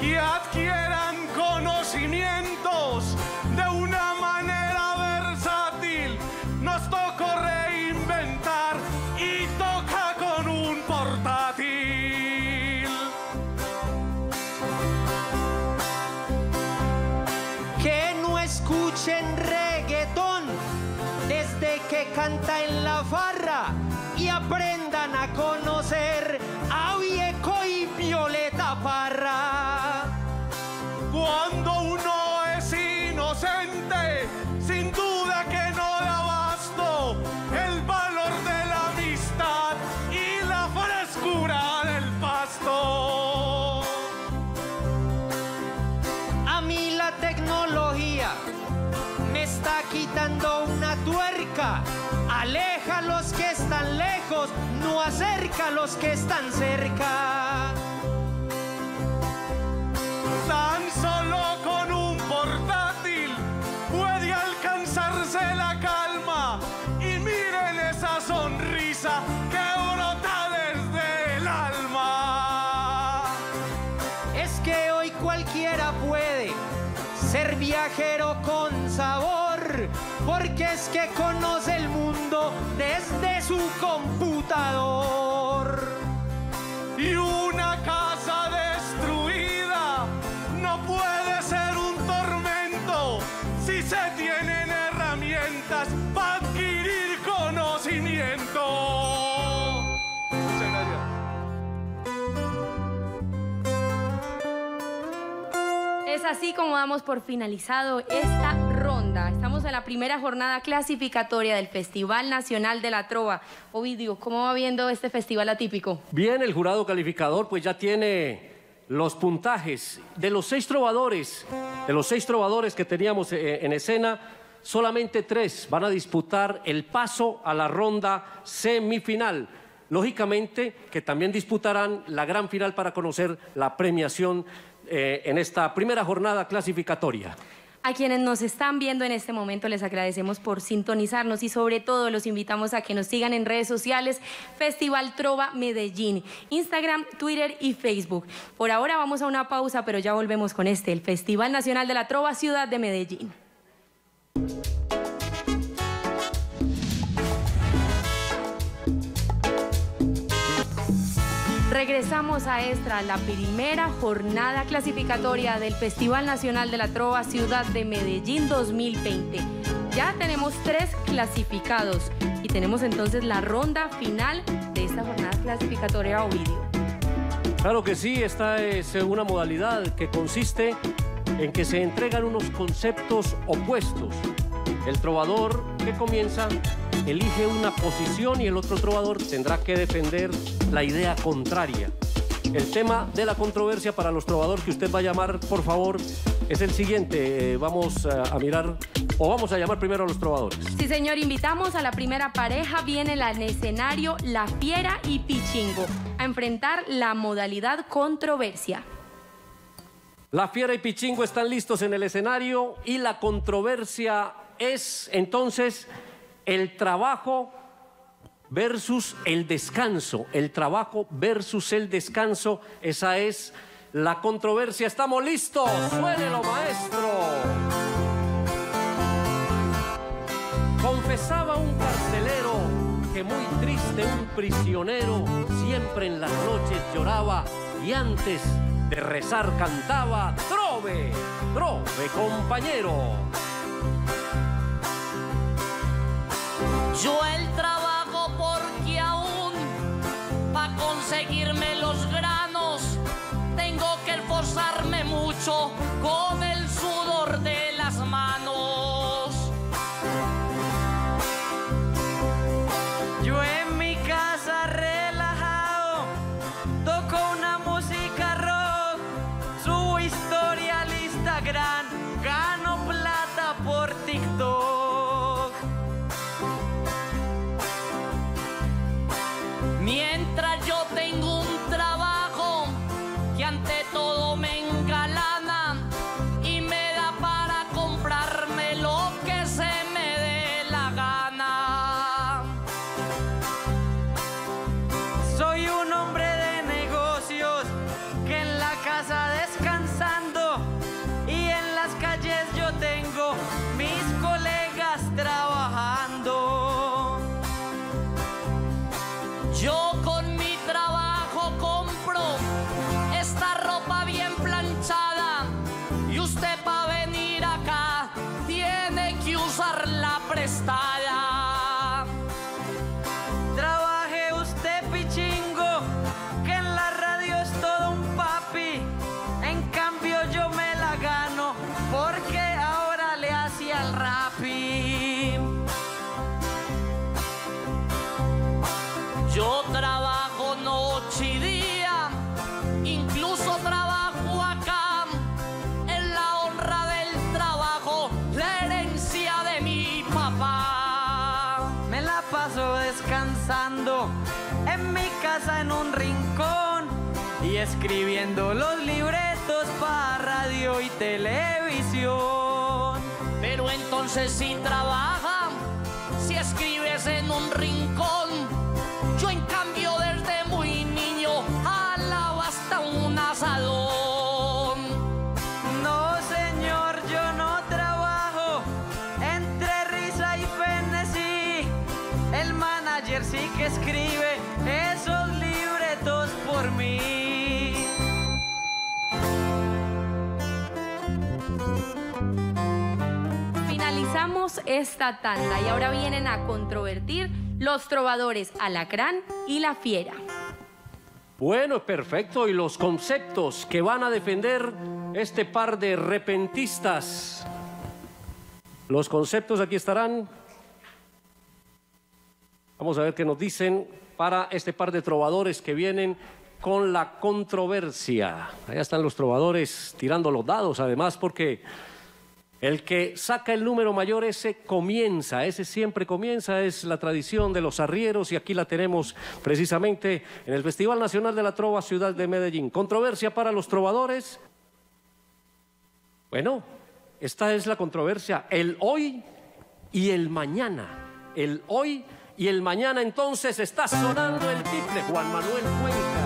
Y adquieran conocimientos de una manera versátil. Nos tocó reinventar y toca con un portátil. Que no escuchen reggaetón desde que canta en la farra y aprendan a conocer a Vieco y Violeta Parra. Cuando uno es inocente, sin duda que no da abasto el valor de la amistad y la frescura del pasto. A mí la tecnología me está quitando una tuerca. Aleja a los que están lejos, no acerca a los que están cerca. Tan solo con un portátil puede alcanzarse la calma. Y miren esa sonrisa que brota desde el alma. Es que hoy cualquiera puede ser viajero con sabor, porque es que conoce el mundo desde su computador. Y una casa destruida no puede ser un tormento si se tienen herramientas para adquirir conocimiento. Muchas gracias. Es así como damos por finalizado esta ronda. Estamos en la primera jornada clasificatoria del Festival Nacional de la Trova. Ovidio, ¿cómo va viendo este festival atípico? Bien, el jurado calificador pues ya tiene los puntajes. De los seis trovadores que teníamos en escena, solamente 3 van a disputar el paso a la ronda semifinal. Lógicamente que también disputarán la gran final para conocer la premiación en esta primera jornada clasificatoria. A quienes nos están viendo en este momento les agradecemos por sintonizarnos y sobre todo los invitamos a que nos sigan en redes sociales, Festival Trova Medellín, Instagram, Twitter y Facebook. Por ahora vamos a una pausa, pero ya volvemos con el Festival Nacional de la Trova Ciudad de Medellín. Regresamos a esta, la primera jornada clasificatoria del Festival Nacional de la Trova Ciudad de Medellín 2020. Ya tenemos 3 clasificados y tenemos entonces la ronda final de esta jornada clasificatoria, Ovidio. Claro que sí, esta es una modalidad que consiste en que se entregan unos conceptos opuestos. El trovador que comienza elige una posición y el otro trovador tendrá que defender la idea contraria. El tema de la controversia para los trovadores que usted va a llamar, por favor, es el siguiente. Vamos a mirar, o vamos a llamar primero a los trovadores. Sí, señor, invitamos a la primera pareja. Vienen al escenario La Fiera y Pichingo a enfrentar la modalidad controversia. La Fiera y Pichingo están listos en el escenario y la controversia es, entonces, el trabajo versus el descanso. El trabajo versus el descanso. Esa es la controversia. Estamos listos. Suénelo, maestro. Confesaba un carcelero que muy triste un prisionero siempre en las noches lloraba y antes de rezar cantaba: trove, trove, compañero. Yo el trabajo porque aún pa' conseguirme los granos tengo que esforzarme mucho con el sudor de las manos. Yo en mi casa relajado toco una música rock, subo historia al Instagram, gano plata por TikTok. Mientras yo tengo un trabajo que ante todo me engalana y me da para comprarme lo que se me dé la gana. Soy un hombre de negocios que en la casa descansando y en las calles yo tengo mis colegas trabajando. Yo con mi trabajo compro esta ropa bien planchada y usted para venir acá tiene que usar la prestada. Trabaje usted, Pichingo, que en la radio es todo un papi. En cambio yo me la gano porque ahora le hacía el rapi. Yo trabajo noche y día, incluso trabajo acá, en la honra del trabajo, la herencia de mi papá. Me la paso descansando en mi casa en un rincón y escribiendo los libretos para radio y televisión. Pero entonces si trabaja, si escribes en un rincón. Yo en cambio desde muy niño jalaba hasta un asadón. No señor, yo no trabajo entre risa y frenesí. El manager sí que escribe esos libretos por mí. Finalizamos esta tanda y ahora vienen a controvertir los trovadores Alacrán y La Fiera. Bueno, perfecto. Y los conceptos que van a defender este par de repentistas. Los conceptos aquí estarán. Vamos a ver qué nos dicen para este par de trovadores que vienen con la controversia. Allá están los trovadores tirando los dados, además, porque el que saca el número mayor, ese comienza, ese siempre comienza, es la tradición de los arrieros y aquí la tenemos precisamente en el Festival Nacional de la Trova Ciudad de Medellín. Controversia para los trovadores. Bueno, esta es la controversia, el hoy y el mañana. El hoy y el mañana, entonces está sonando el tiple. Juan Manuel Cuenca.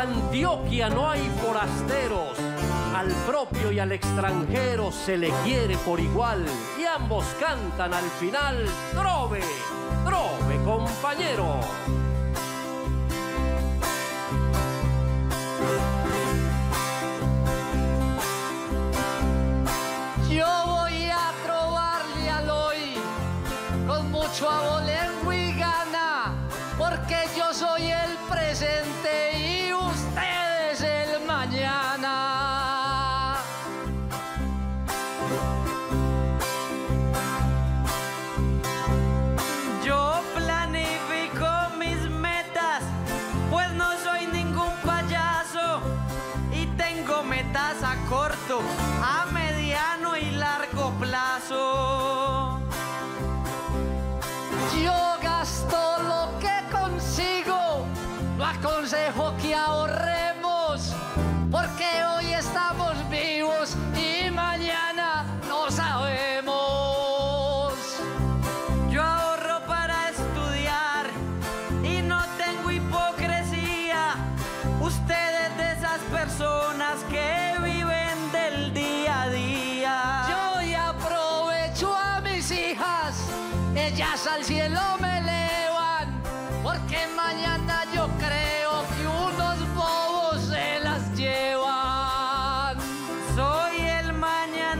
Antioquia no hay forasteros. Al propio y al extranjero se le quiere por igual y ambos cantan al final, trove, trove compañero. Yo voy a trobarle al hoy con mucho abolengo y gana porque yo soy el presente y ustedes el mañana. A corto, a mediano y largo plazo. Yo gasto lo que consigo, no aconsejo que ahorremos, porque hoy estamos vivos y mañana no sabemos. Yo ahorro para estudiar y no tengo hipocresía. Ustedes de esas personas que ellas al cielo me elevan, porque mañana yo creo que unos bobos se las llevan. Soy el mañana.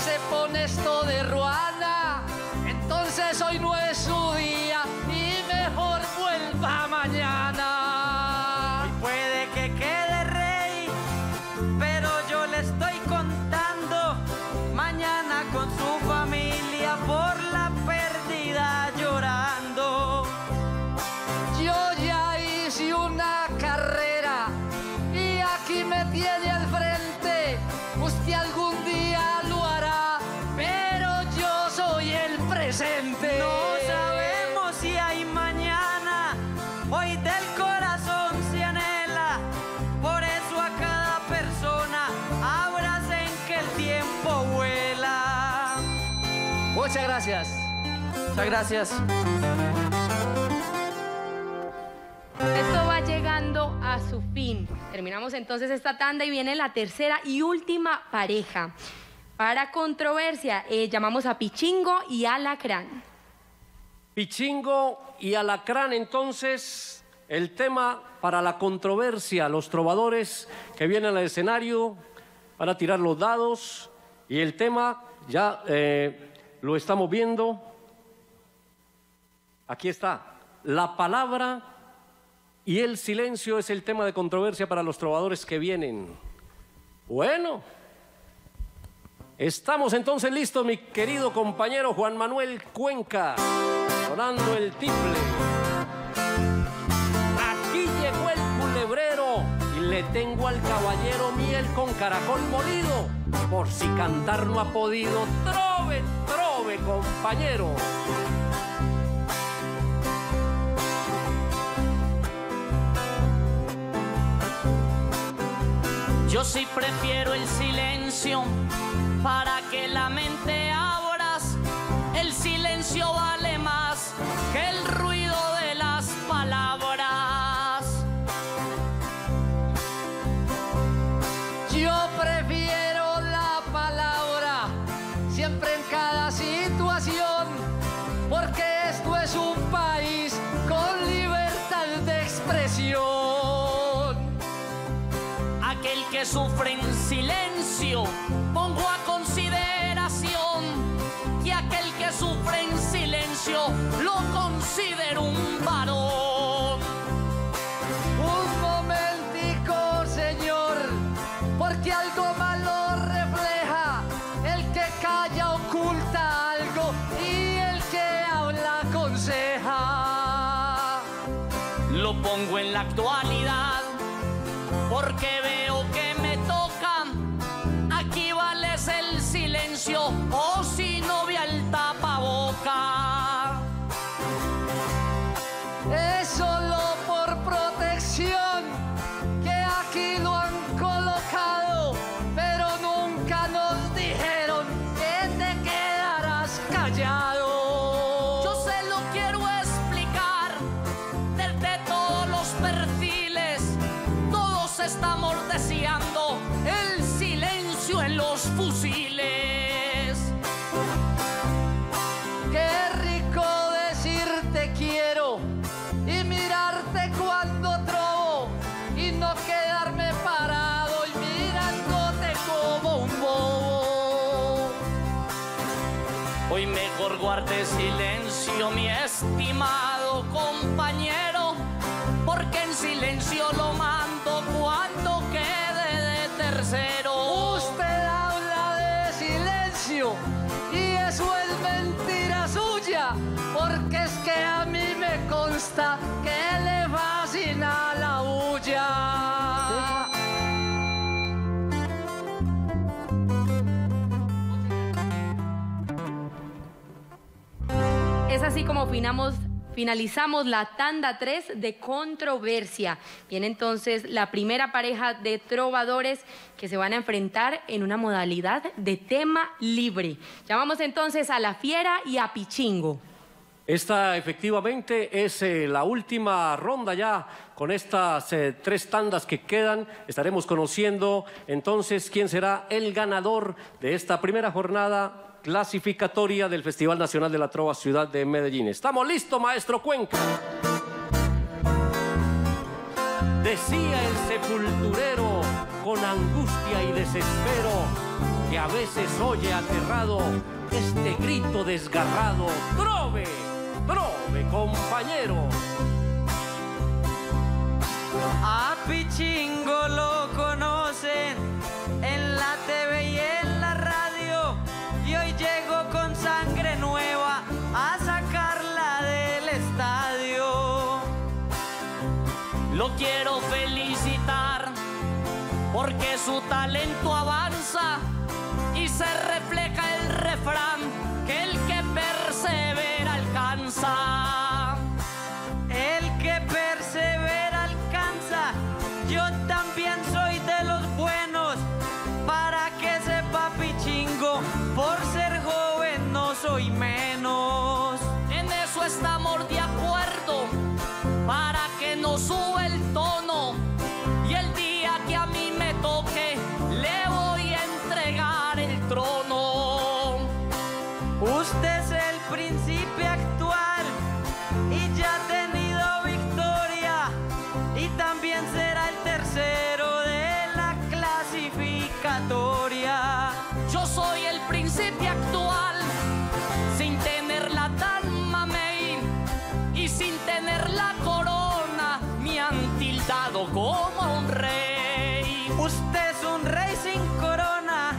se pone esto de ruana, entonces hoy no es su día y mejor vuelva mañana. Hoy puede que quede rey, pero yo le estoy contando, mañana con su familia por la pérdida llorando. Yo ya hice una carrera y aquí me tiene al frente, usted algún día lo hará, pero yo soy el presente. No sabemos si hay mañana, hoy del corazón se anhela, por eso a cada persona abracen que el tiempo vuela. Muchas gracias. Muchas gracias. Esto va llegando a su fin. Terminamos entonces esta tanda y viene la tercera y última pareja. Para controversia, llamamos a Pichingo y Alacrán. Pichingo y Alacrán, entonces, el tema para la controversia. Los trovadores que vienen al escenario van a tirar los dados y el tema ya lo estamos viendo. Aquí está, la palabra... y el silencio es el tema de controversia para los trovadores que vienen. Bueno, estamos entonces listos, mi querido compañero Juan Manuel Cuenca, sonando el timbre. Aquí llegó el culebrero y le tengo al caballero miel con caracol molido. Por si cantar no ha podido, trove, trove, compañero. Yo sí prefiero el silencio para que la mente abras. El silencio vale más que el ruido de las palabras. Yo prefiero la palabra siempre en cada situación, porque esto es un país con libertad de expresión. Aquel que sufre en silencio, pongo a consideración, y aquel que sufre en silencio, lo considero un varón. Un momentico, señor, porque algo malo refleja, el que calla oculta algo y el que habla aconseja. Lo pongo en la actualidad, porque veo que me tocan, aquí vale el silencio o si no ve al tapaboca. Es solo por protección que aquí lo han colocado, pero nunca nos dijeron que te quedarás callado. Yo se lo quiero explicar desde todos los perfiles. Estamos deseando el silencio en los fusiles. Qué rico decir te quiero y mirarte cuando trobo y no quedarme parado y mirándote como un bobo. Hoy mejor guarde silencio, mi estimado compañero, porque en silencio lo mando cuando quede de tercero. Usted habla de silencio y eso es mentira suya, porque es que a mí me consta que le fascina la bulla. Es así como finalizamos la tanda 3 de controversia. Viene entonces la primera pareja de trovadores que se van a enfrentar en una modalidad de tema libre. Llamamos entonces a la Fiera y a Pichingo. Esta efectivamente es la última ronda ya. Con estas tres tandas que quedan estaremos conociendo entonces quién será el ganador de esta primera jornada clasificatoria del Festival Nacional de la Trova Ciudad de Medellín. Estamos listos, maestro Cuenca. Decía el sepulturero con angustia y desespero, que a veces oye aterrado este grito desgarrado. ¡Trove! ¡Trove, compañero! A Pichingo lo conocen en la TV y en la radio, y hoy llegó con sangre nueva a sacarla del estadio. Lo quiero felicitar porque su talento avanza y se refleja el refrán que el que persevera alcanza. El que persevera alcanza, yo también soy de los buenos, para que sepa Pichingo, por ser joven no soy menos. En eso estamos de acuerdo, para que no suba el tono, y el día que a mí me toque le voy a entregar el trono. Usted es el príncipe actual y ya ha tenido victoria, y también será el tercero de la clasificatoria. Yo soy el príncipe actual sin tener la dama main y sin tener la corona, me han tildado como un rey. Usted es un rey sin corona,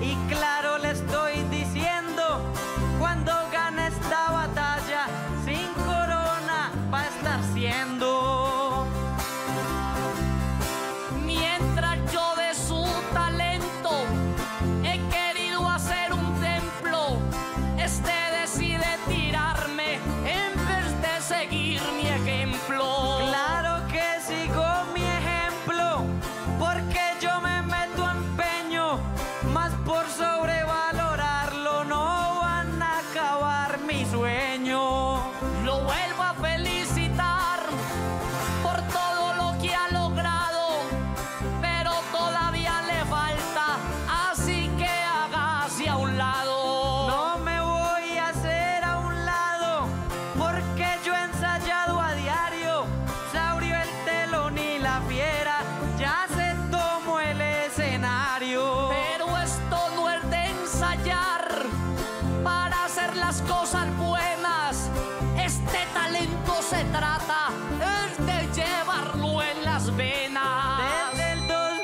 y claro le estoy diciendo, cuando gane esta batalla, sin corona va a estar siendo. Mientras yo de su talento he querido hacer un templo, este decide tirarme en vez de seguir mi ejemplo. Claro que sigo mi ejemplo, porque yo me meto empeño, más por sobrevalorarlo no van a acabar mi sueño. Lo vuelvo a felicitar por todo lo que ha logrado, pero todavía le falta, así que hágase a un lado. No me voy a hacer a un lado, porque yo he ensayado a diario. Se abrió el telón y la fiera ya se tomó el escenario. Pero esto no es de ensayar, para hacer las cosas buenas, este talento se trata, es de llevarlo en las venas. Desde el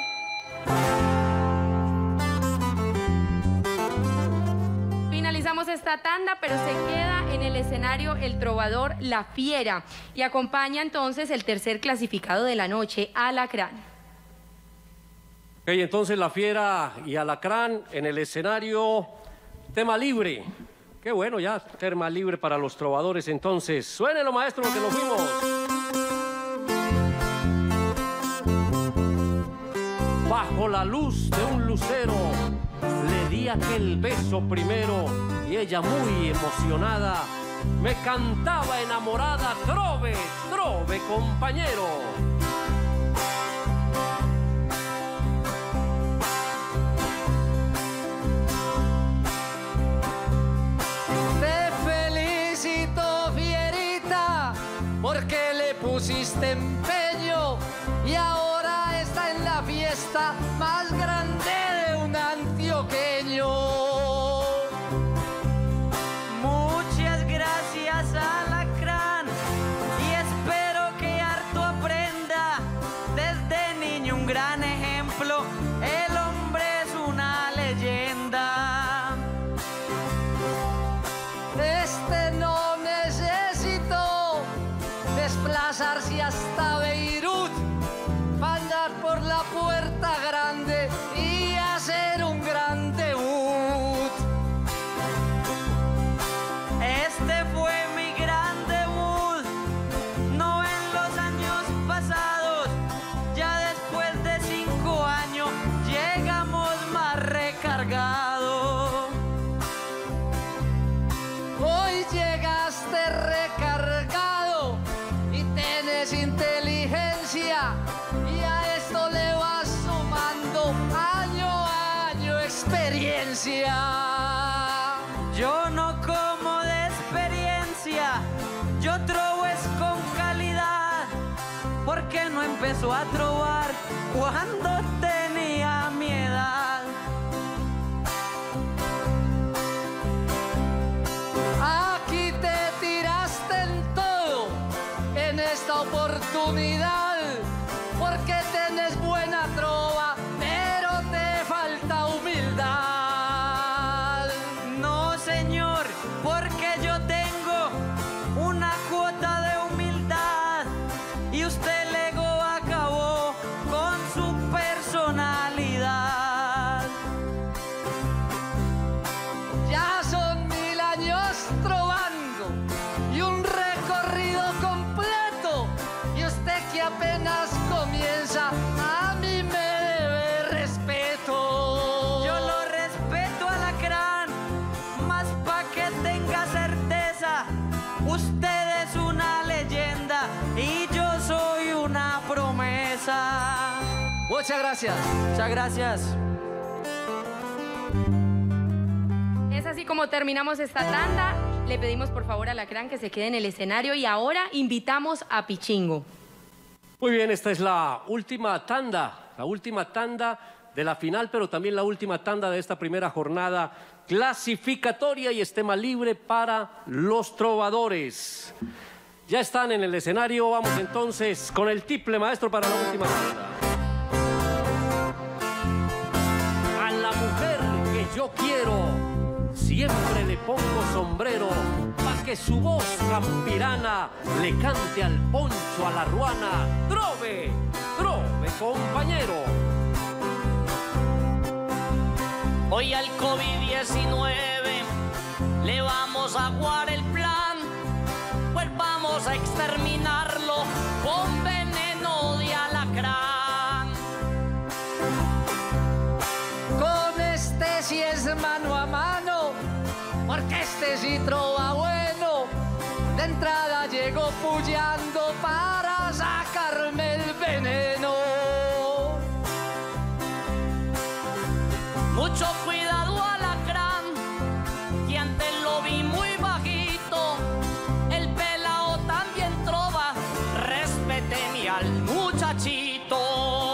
Finalizamos esta tanda, pero se queda en el escenario el trovador La Fiera, y acompaña entonces el tercer clasificado de la noche, Alacrán. Ok, entonces La Fiera y Alacrán en el escenario. Tema libre. Qué bueno, ya tema libre para los trovadores entonces. Suénelo, maestro, que nos fuimos. Bajo la luz de un lucero le di aquel beso primero, y ella muy emocionada me cantaba enamorada. Trove, trove, compañero. Porque le pusiste empeño y ahora está en la fiesta más grande de un antioqueño. Muchas gracias, Alacrán, y espero que harto aprenda. Desde niño un gran ejemplo, el hombre es una leyenda. Este no desplazarse hasta Beirut, andar por la puerta grande y hacer un gran debut. Este fue mi gran debut, no en los años pasados. Ya después de 5 años llegamos más recargados. Hoy llegaste recargado, tienes inteligencia y a esto le vas sumando año a año experiencia. Yo no como de experiencia, yo trobo es con calidad, porque no empezó a trobar cuando tenía mi edad. oportunidad, porque tenés buena trova, pero te falta humildad. No, señor, porque yo tengo una cuota de humildad y usted luego acabó con su personalidad. Ya son 1000 años trovando y un recorrido completo, y usted que apenas comienza, a mí me debe respeto. Yo lo respeto, alacrán, más pa' que tenga certeza. Usted es una leyenda y yo soy una promesa. Muchas gracias. Muchas gracias. Es así como terminamos esta tanda. Le pedimos por favor a Alacrán que se quede en el escenario y ahora invitamos a Pichingo. Muy bien, esta es la última tanda de la final, pero también la última tanda de esta primera jornada clasificatoria y es tema libre para los trovadores. Ya están en el escenario, vamos entonces con el tiple maestro para la última tanda. A la mujer que yo quiero, siempre le pongo sombrero, pa' que su voz campirana le cante al poncho, a la ruana. Trove, trove, compañero. Hoy al COVID-19 le vamos a aguar el plan, pues vamos a exterminarlo con veneno de alacrán. Con este sí es mano a mano, porque este sí trova bueno. De entrada llegó puyando para sacarme el veneno. Mucho cuidado, alacrán, que antes lo vi muy bajito. El pelao también trova, respéteme al muchachito.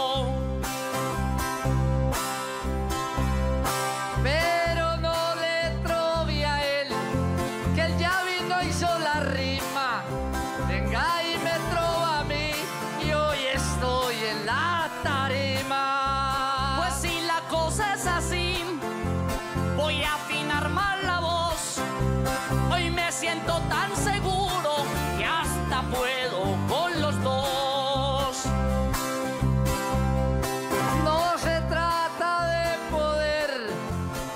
Siento tan seguro que hasta puedo con los dos. No se trata de poder,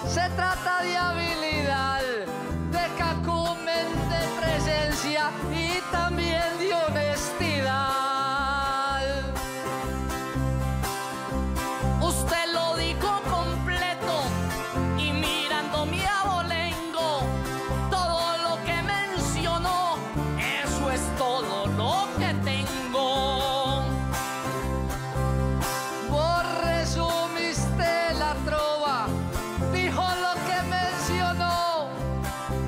se trata de habilidad, de cacumen, de presencia y también de honestidad. Usted lo dijo completo y mirando mi abolengo, todo lo que tengo. Vos resumiste la trova, dijo lo que mencionó,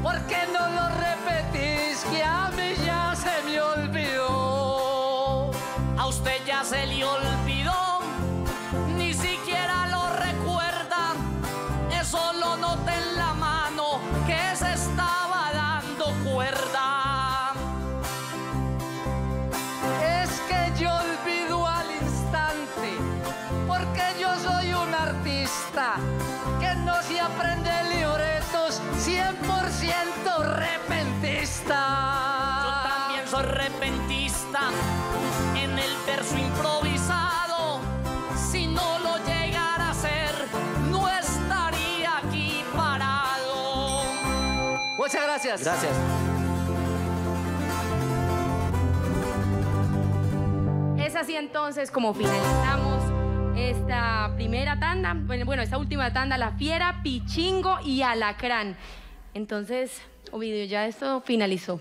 porque no lo repetís, que a mí ya se me olvidó. A usted ya se le olvidó, ni siquiera lo recuerda, eso lo noté en la mano que se estaba dando cuerda. Que no se aprende libretos, 100% repentista. Yo también soy repentista en el verso improvisado. Si no lo llegara a hacer, no estaría aquí parado. Muchas gracias. Gracias. Es así entonces como finalizamos esta primera tanda, bueno, esta última tanda, la Fiera, Pichingo y Alacrán. Entonces, Ovidio, ya esto finalizó.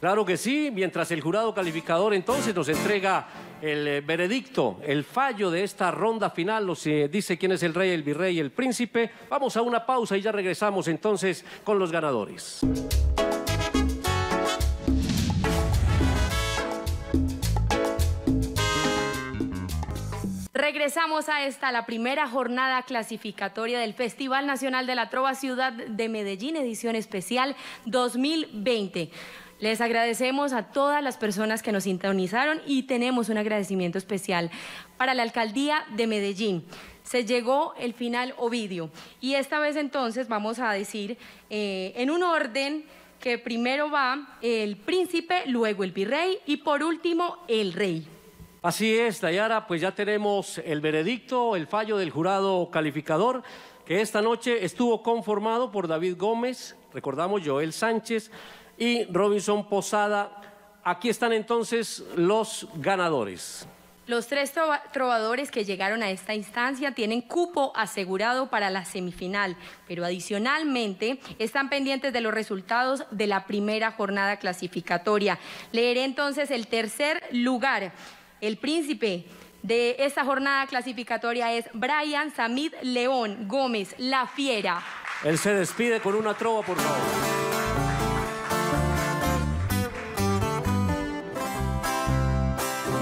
Claro que sí, mientras el jurado calificador entonces nos entrega el veredicto, el fallo de esta ronda final, nos dice quién es el rey, el virrey y el príncipe. Vamos a una pausa y ya regresamos entonces con los ganadores. Regresamos a esta, la primera jornada clasificatoria del Festival Nacional de la Trova Ciudad de Medellín, edición especial 2020. Les agradecemos a todas las personas que nos sintonizaron y tenemos un agradecimiento especial para la Alcaldía de Medellín. Se llegó el final, Ovidio, y esta vez entonces vamos a decir en un orden que primero va el príncipe, luego el virrey y por último el rey. Así es, Dayara, pues ya tenemos el veredicto, el fallo del jurado calificador, que esta noche estuvo conformado por David Gómez, recordamos, Joel Sánchez y Robinson Posada. Aquí están entonces los ganadores. Los tres trovadores que llegaron a esta instancia tienen cupo asegurado para la semifinal, pero adicionalmente están pendientes de los resultados de la primera jornada clasificatoria. Leeré entonces el tercer lugar. El príncipe de esta jornada clasificatoria es Bryan Samid León Gómez, La Fiera. Él se despide con una trova, por favor.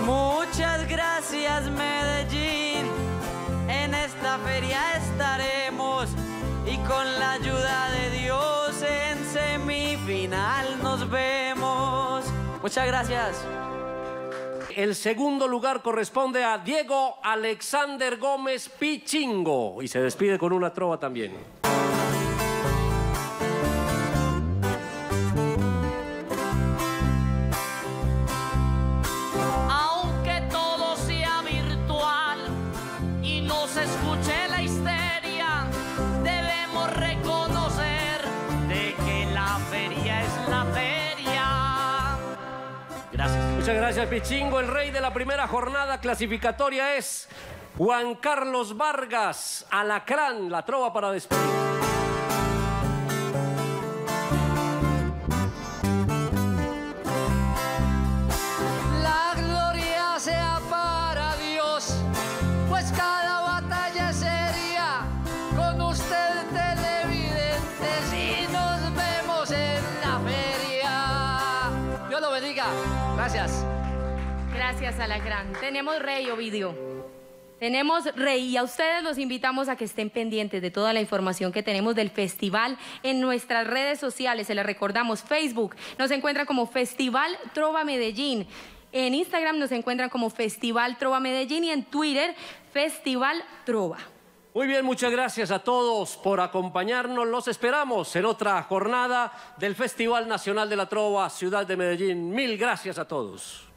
Muchas gracias, Medellín, en esta feria estaremos y con la ayuda de Dios en semifinal nos vemos. Muchas gracias. El segundo lugar corresponde a Diego Alexander Gómez Pichingo y se despide con una trova también. Muchas gracias, Pichingo. El rey de la primera jornada clasificatoria es Juan Carlos Vargas, Alacrán, la trova para después. La gloria sea para Dios, pues cada batalla es seria. Con usted, televidentes, y nos vemos en la feria. Dios lo bendiga. Gracias. Gracias, Alacrán. Tenemos rey, Ovidio. Tenemos rey y a ustedes los invitamos a que estén pendientes de toda la información que tenemos del festival en nuestras redes sociales. Se las recordamos, Facebook nos encuentra como Festival Trova Medellín. En Instagram nos encuentran como Festival Trova Medellín y en Twitter, Festival Trova. Muy bien, muchas gracias a todos por acompañarnos. Los esperamos en otra jornada del Festival Nacional de la Trova Ciudad de Medellín. Mil gracias a todos.